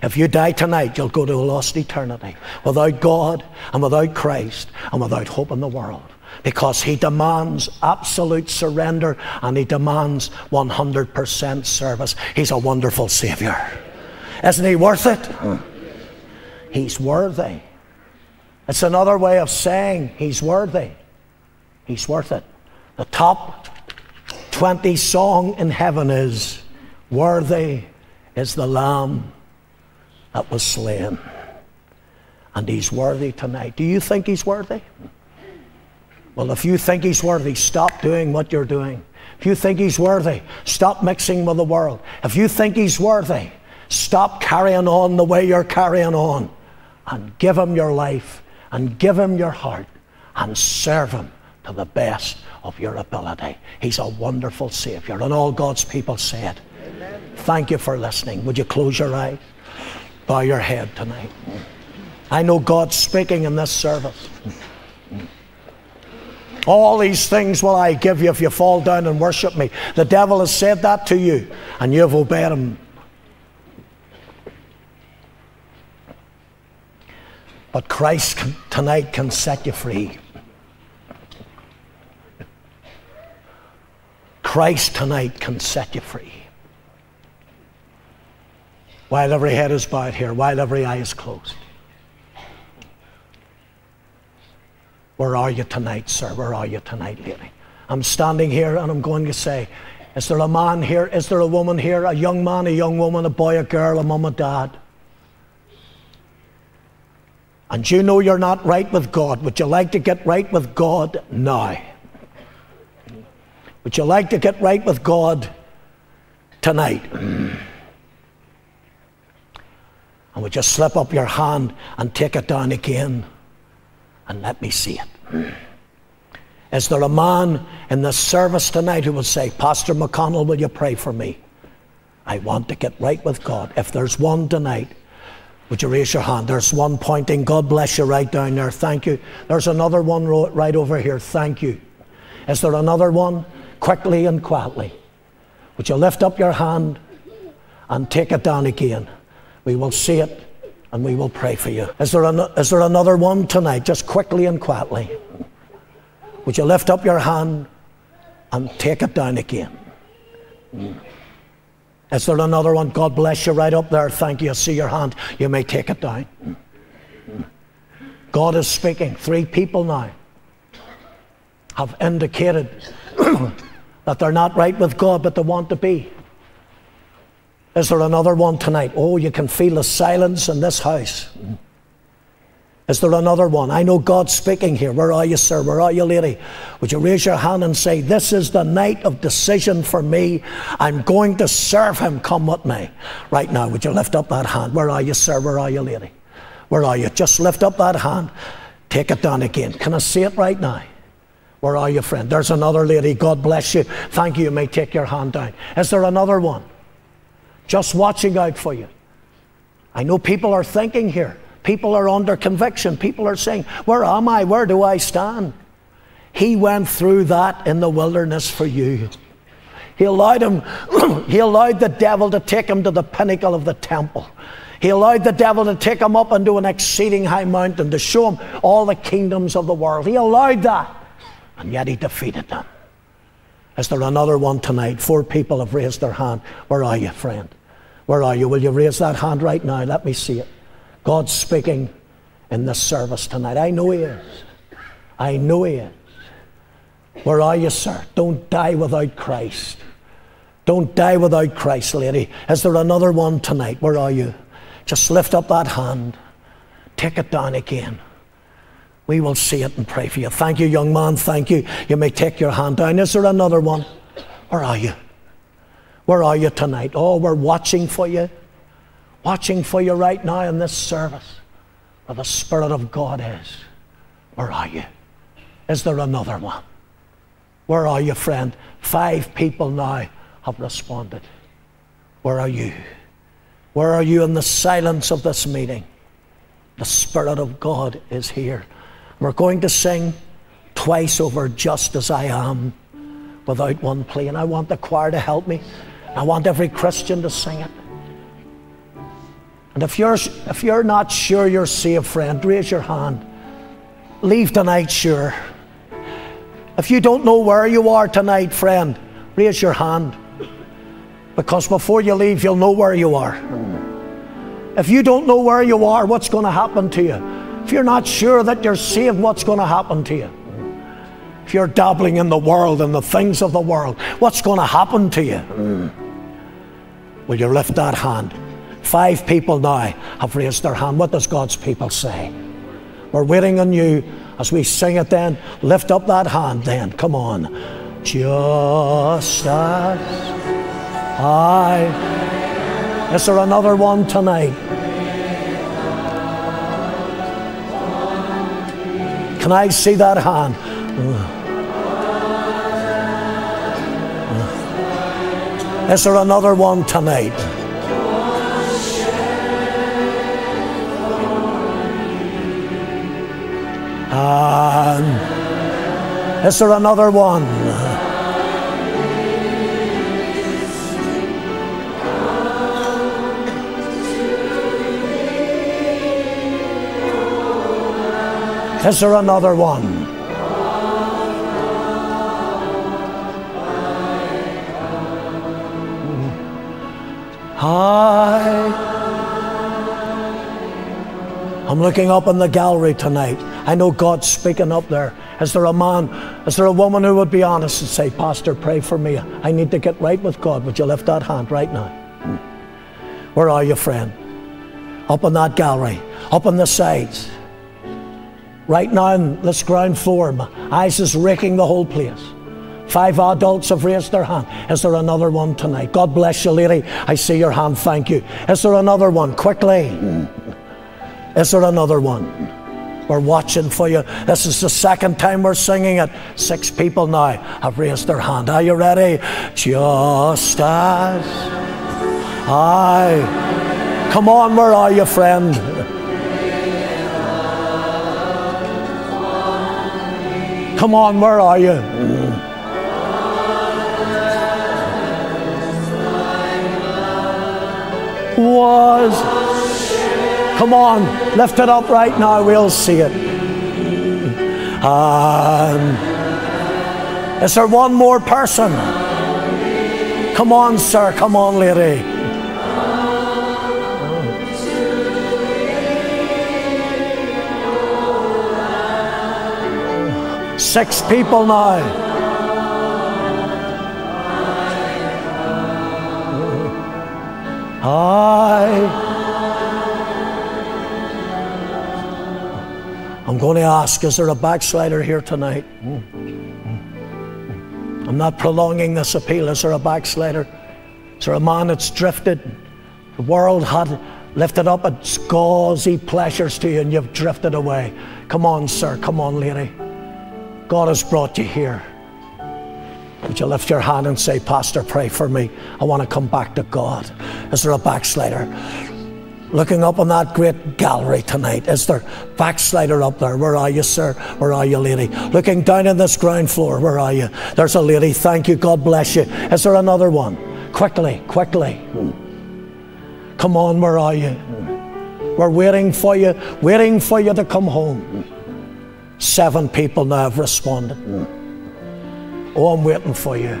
If you die tonight, you'll go to a lost eternity without God and without Christ and without hope in the world. Because he demands absolute surrender, and he demands 100% service. He's a wonderful Savior. Isn't he worth it? He's worthy. It's another way of saying he's worthy. He's worth it. The top 20 song in heaven is, worthy is the Lamb that was slain. And he's worthy tonight. Do you think he's worthy? Well, if you think he's worthy, stop doing what you're doing. If you think he's worthy, stop mixing with the world. If you think he's worthy, stop carrying on the way you're carrying on. And give him your life, and give him your heart, and serve him to the best of your ability. He's a wonderful Savior. And all God's people said, amen. Thank you for listening. Would you close your eyes? Bow your head tonight. I know God's speaking in this service. All these things will I give you if you fall down and worship me. The devil has said that to you, and you have obeyed him. But Christ tonight can set you free. Christ tonight can set you free. While every head is bowed here, while every eye is closed. Where are you tonight, sir? Where are you tonight, lady? I'm standing here and I'm going to say, is there a man here? Is there a woman here? A young man, a young woman, a boy, a girl, a mum, a dad? And you know you're not right with God. Would you like to get right with God now? Would you like to get right with God tonight? And would you slip up your hand and take it down again? And let me see it. Is there a man in this service tonight who will say, Pastor McConnell, will you pray for me? I want to get right with God. If there's one tonight, would you raise your hand? There's one pointing. God bless you right down there. Thank you. There's another one right over here. Thank you. Is there another one? Quickly and quietly. Would you lift up your hand and take it down again? We will see it. And we will pray for you. Is there another one tonight? Just quickly and quietly. Would you lift up your hand and take it down again? Is there another one? God bless you right up there. Thank you. I see your hand. You may take it down. God is speaking. 3 people now have indicated that they're not right with God, but they want to be. Is there another one tonight? Oh, you can feel the silence in this house. Is there another one? I know God's speaking here. Where are you, sir? Where are you, lady? Would you raise your hand and say, this is the night of decision for me. I'm going to serve him. Come with me. Right now, would you lift up that hand? Where are you, sir? Where are you, lady? Where are you? Just lift up that hand. Take it down again. Can I see it right now? Where are you, friend? There's another lady. God bless you. Thank you. You may take your hand down. Is there another one? Just watching out for you. I know people are thinking here. People are under conviction. People are saying, where am I? Where do I stand? He went through that in the wilderness for you. He allowed the devil to take him to the pinnacle of the temple. He allowed the devil to take him up into an exceeding high mountain to show him all the kingdoms of the world. He allowed that. And yet he defeated them. Is there another one tonight? 4 people have raised their hand. Where are you, friend? Where are you? Will you raise that hand right now? Let me see it. God's speaking in this service tonight. I know he is. I know he is. Where are you, sir? Don't die without Christ. Don't die without Christ, lady. Is there another one tonight? Where are you? Just lift up that hand. Take it down again. We will see it and pray for you. Thank you, young man. Thank you. You may take your hand down. Is there another one? Where are you? Where are you tonight? Oh, we're watching for you. Watching for you right now in this service where the Spirit of God is. Where are you? Is there another one? Where are you, friend? 5 people now have responded. Where are you? Where are you in the silence of this meeting? The Spirit of God is here. We're going to sing twice over Just As I Am without one plea. And I want the choir to help me. I want every Christian to sing it. And if you're not sure you're saved, friend, raise your hand. Leave tonight sure. If you don't know where you are tonight, friend, raise your hand. Because before you leave, you'll know where you are. If you don't know where you are, what's going to happen to you? If you're not sure that you're saved, what's going to happen to you? If you're dabbling in the world and the things of the world, what's going to happen to you? Will you lift that hand? 5 people now have raised their hand. What does God's people say? We're waiting on you as we sing it then. Lift up that hand then. Come on. Just as I... Is there another one tonight? Can I see that hand? Is there another one tonight? Is there another one? Is there another one? I'm looking up in the gallery tonight. I know God's speaking up there. Is there a man, is there a woman who would be honest and say, Pastor, pray for me. I need to get right with God. Would you lift that hand right now? Where are you, friend? Up in that gallery, up on the sides. Right now in this ground floor, my eyes is raking the whole place. 5 adults have raised their hand. Is there another one tonight? God bless you, lady. I see your hand. Thank you. Is there another one? Quickly. Is there another one? We're watching for you. This is the second time we're singing it. 6 people now have raised their hand. Are you ready? Just as I... Come on, where are you, friend? Come on, where are you? Was... Come on, lift it up right now, we'll see it. Is there one more person? Come on, sir, come on, lady. Oh. 6 people now. I'm going to ask, is there a backslider here tonight? I'm not prolonging this appeal. Is there a backslider? Is there a man that's drifted? The world had lifted up its gauzy pleasures to you and you've drifted away. Come on, sir. Come on, lady. God has brought you here. Would you lift your hand and say, Pastor, pray for me. I want to come back to God. Is there a backslider? Looking up on that great gallery tonight, is there a backslider up there? Where are you, sir? Where are you, lady? Looking down on this ground floor, where are you? There's a lady, thank you, God bless you. Is there another one? Quickly, quickly. Come on, where are you? We're waiting for you to come home. 7 people now have responded. Oh, I'm waiting for you.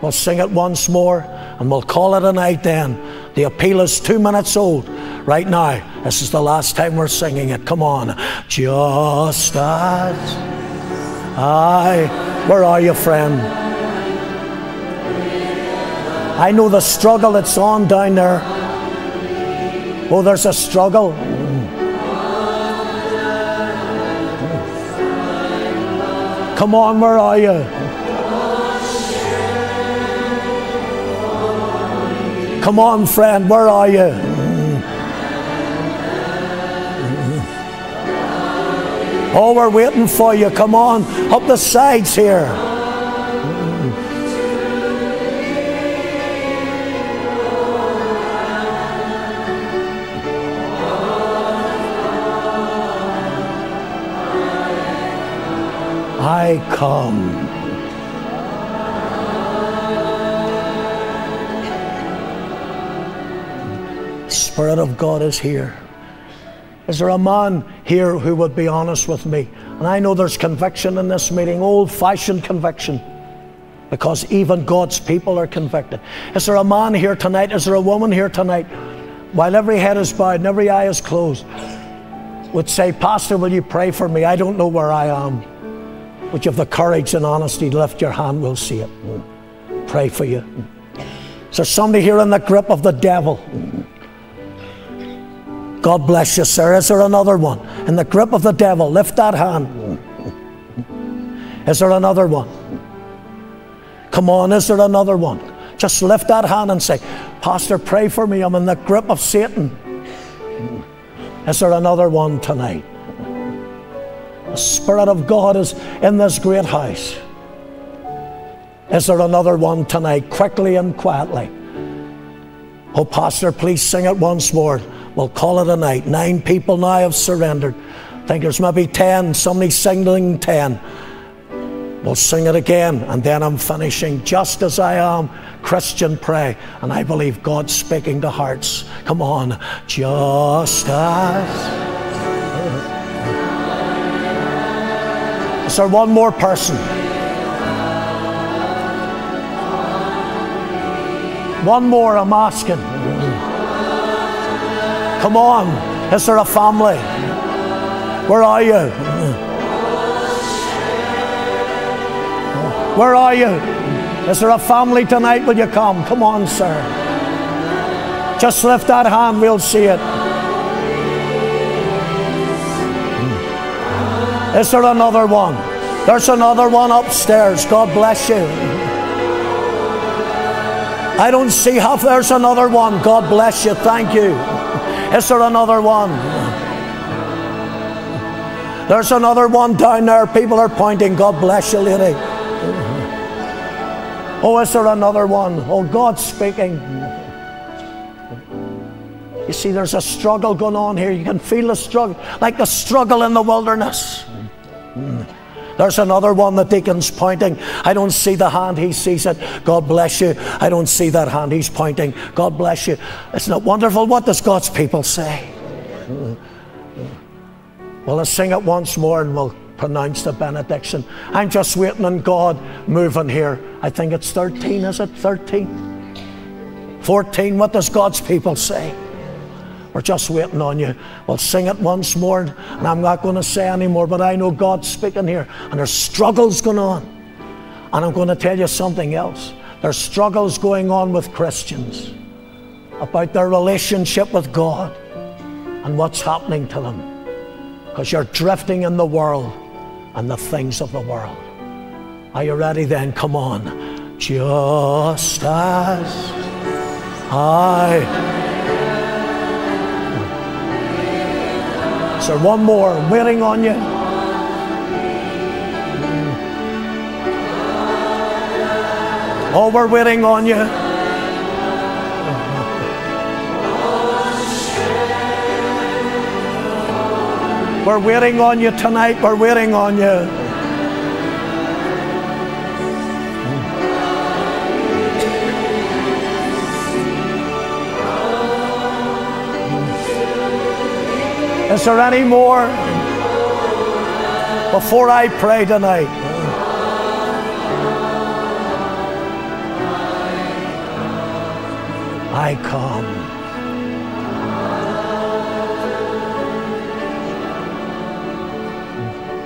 We'll sing it once more and we'll call it a night then. The appeal is 2 minutes old. Right now, this is the last time we're singing it. Come on. Just as I... Where are you, friend? I know the struggle that's on down there. Oh, there's a struggle. Come on, where are you? Come on, friend, where are you? Oh, we're waiting for you. Come on, up the sides here. I come. Spirit of God is here. Is there a man here who would be honest with me? And I know there's conviction in this meeting, old-fashioned conviction, because even God's people are convicted. Is there a man here tonight? Is there a woman here tonight? While every head is bowed and every eye is closed, would say, Pastor, will you pray for me? I don't know where I am. Would you have the courage and honesty to lift your hand? We'll see it. Pray for you. Is there somebody here in the grip of the devil? God bless you, sir. Is there another one? In the grip of the devil, lift that hand. Is there another one? Come on, is there another one? Just lift that hand and say, Pastor, pray for me. I'm in the grip of Satan. Is there another one tonight? The Spirit of God is in this great house. Is there another one tonight? Quickly and quietly. Oh, Pastor, please sing it once more. We'll call it a night. 9 people now have surrendered. I think there's maybe 10, somebody singling 10. We'll sing it again, and then I'm finishing. Just as I am, Christian, pray. And I believe God's speaking to hearts. Come on. Just as... Is there one more person? One more, I'm asking. Come on, is there a family? Where are you? Where are you? Is there a family tonight? Will you come? Come on, sir. Just lift that hand, we'll see it. Is there another one? There's another one upstairs. God bless you. I don't see half. There's another one. God bless you. Thank you. Is there another one? There's another one down there. People are pointing. God bless you, lady. Oh, is there another one? Oh, God's speaking. You see, there's a struggle going on here. You can feel the struggle, like the struggle in the wilderness. There's another one, the deacon's pointing. I don't see the hand, he sees it. God bless you. I don't see that hand, he's pointing. God bless you. Isn't it wonderful? What does God's people say? Well, let's sing it once more and we'll pronounce the benediction. I'm just waiting on God moving here. I think it's 13, is it? 13? 14, what does God's people say? We're just waiting on you. We'll sing it once more, and I'm not going to say any more, but I know God's speaking here, and there's struggles going on. And I'm going to tell you something else. There's struggles going on with Christians about their relationship with God and what's happening to them. because you're drifting in the world and the things of the world. Are you ready then? Come on. Just as I... So one more, I'm waiting on you. Oh, we're waiting on you. We're waiting on you tonight. We're waiting on you. Is there any more before I pray tonight? I come.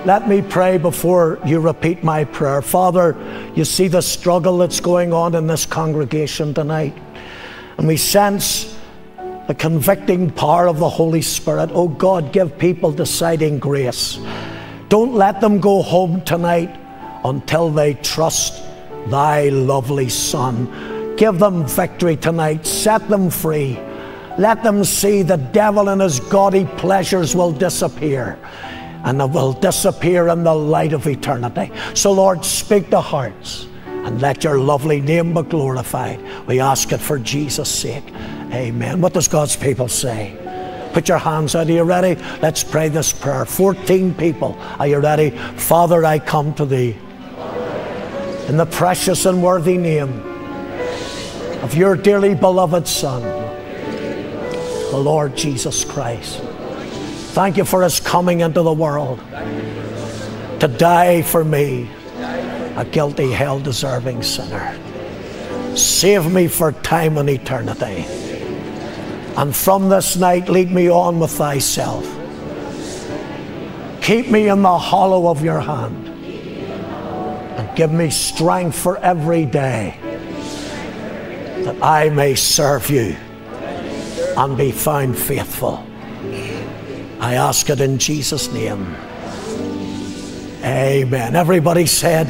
Let me pray before you repeat my prayer. Father, you see the struggle that's going on in this congregation tonight. And we sense the convicting power of the Holy Spirit. Oh God, give people deciding grace. Don't let them go home tonight until they trust thy lovely Son. Give them victory tonight. Set them free. Let them see the devil and his gaudy pleasures will disappear, and it will disappear in the light of eternity. So Lord, speak to hearts and let your lovely name be glorified. We ask it for Jesus' sake. Amen. What does God's people say? Put your hands out. Are you ready? Let's pray this prayer. 14 people. Are you ready? Father, I come to thee in the precious and worthy name of your dearly beloved Son, the Lord Jesus Christ. Thank you for his coming into the world to die for me, a guilty, hell-deserving sinner. Save me for time and eternity. And from this night, lead me on with thyself. Keep me in the hollow of your hand. And give me strength for every day, that I may serve you and be found faithful. I ask it in Jesus' name. Amen. Everybody said,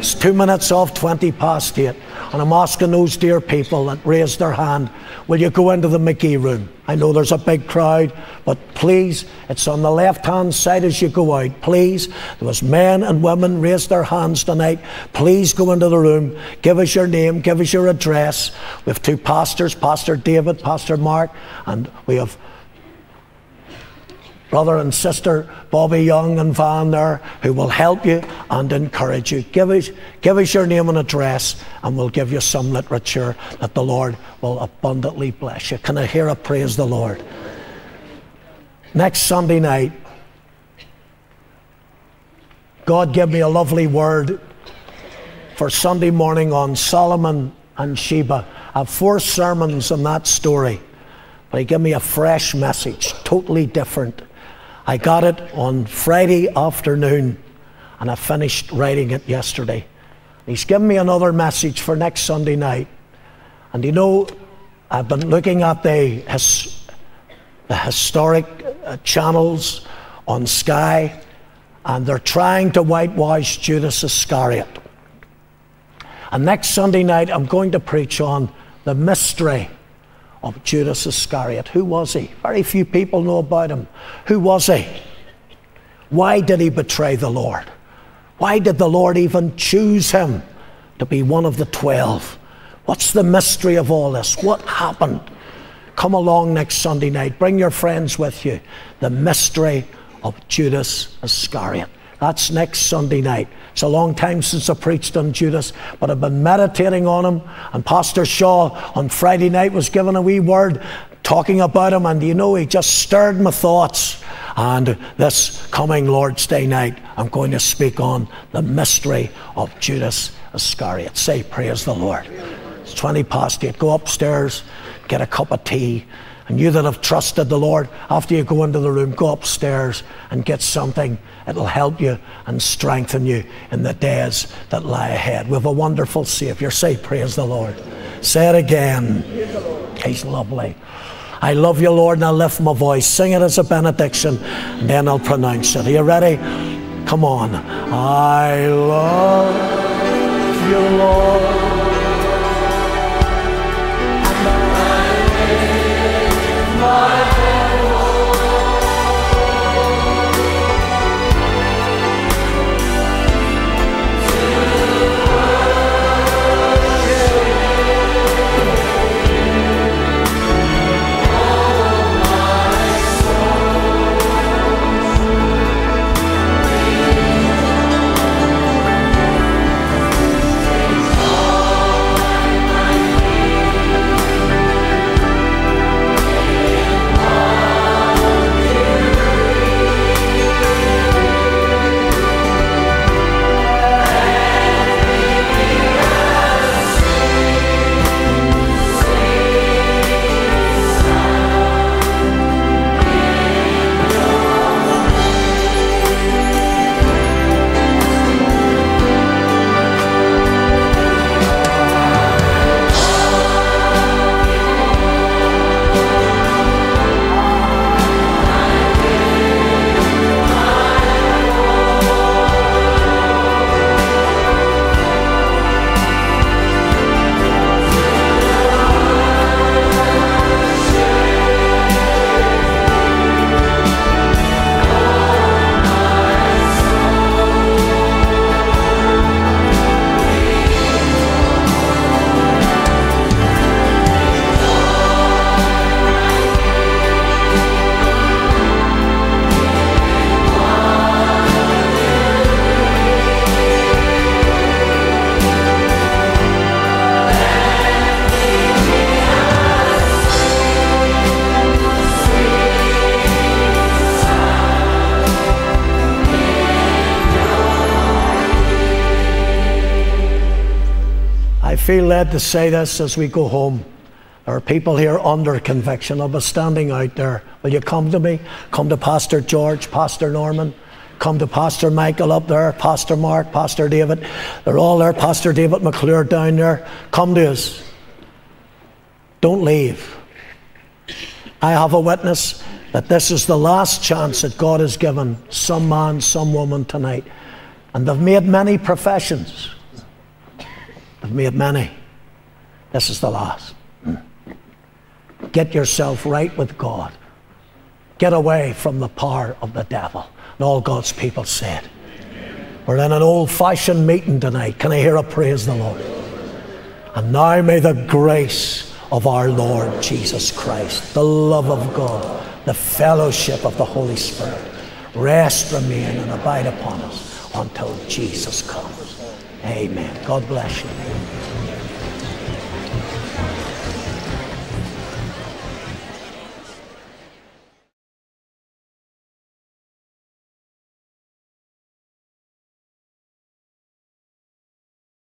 it's 2 minutes off, 8:20. And I'm asking those dear people that raised their hand, will you go into the McGee room? I know there's a big crowd, but please, it's on the left-hand side as you go out. Please, there was men and women raised their hands tonight. Please go into the room. Give us your name. Give us your address. We have two pastors, Pastor David, Pastor Mark, and we have brother and sister Bobby Young and Van there, who will help you and encourage you. Give us your name and address, and we'll give you some literature that the Lord will abundantly bless you. Can I hear a praise the Lord? Next Sunday night, God gave me a lovely word for Sunday morning on Solomon and Sheba. I have 4 sermons on that story, but he gave me a fresh message, totally different. I got it on Friday afternoon, and I finished writing it yesterday. He's given me another message for next Sunday night. And you know, I've been looking at the historic channels on Sky, and they're trying to whitewash Judas Iscariot. And next Sunday night, I'm going to preach on the mystery of Judas Iscariot. Who was he? Very few people know about him. Who was he? Why did he betray the Lord? Why did the Lord even choose him to be one of the 12? What's the mystery of all this? What happened? Come along next Sunday night. Bring your friends with you. The mystery of Judas Iscariot. That's next Sunday night. It's a long time since I preached on Judas, but I've been meditating on him. And Pastor Shaw on Friday night was given a wee word talking about him. And you know, he just stirred my thoughts. And this coming Lord's Day night, I'm going to speak on the mystery of Judas Iscariot. Say, praise the Lord. It's 8:20. Go upstairs, get a cup of tea. And you that have trusted the Lord, after you go into the room, go upstairs and get something. It'll help you and strengthen you in the days that lie ahead. We have a wonderful Savior. Say, praise the Lord. Say it again. He's lovely. I love you, Lord, and I'll lift my voice. Sing it as a benediction, and then I'll pronounce it. Are you ready? Come on. I love you, Lord. I feel led to say this as we go home. There are people here under conviction. I'll be standing out there. Will you come to me? Come to Pastor George, Pastor Norman. Come to Pastor Michael up there, Pastor Mark, Pastor David. They're all there. Pastor David McClure down there. Come to us. Don't leave. I have a witness that this is the last chance that God has given some man, some woman tonight. And they've made many professions. I've made many. This is the last. Get yourself right with God. Get away from the power of the devil. And all God's people said. Amen. We're in an old-fashioned meeting tonight. Can I hear a praise the Lord? And now may the grace of our Lord Jesus Christ, the love of God, the fellowship of the Holy Spirit, rest, remain, and abide upon us until Jesus comes. Amen. God bless you.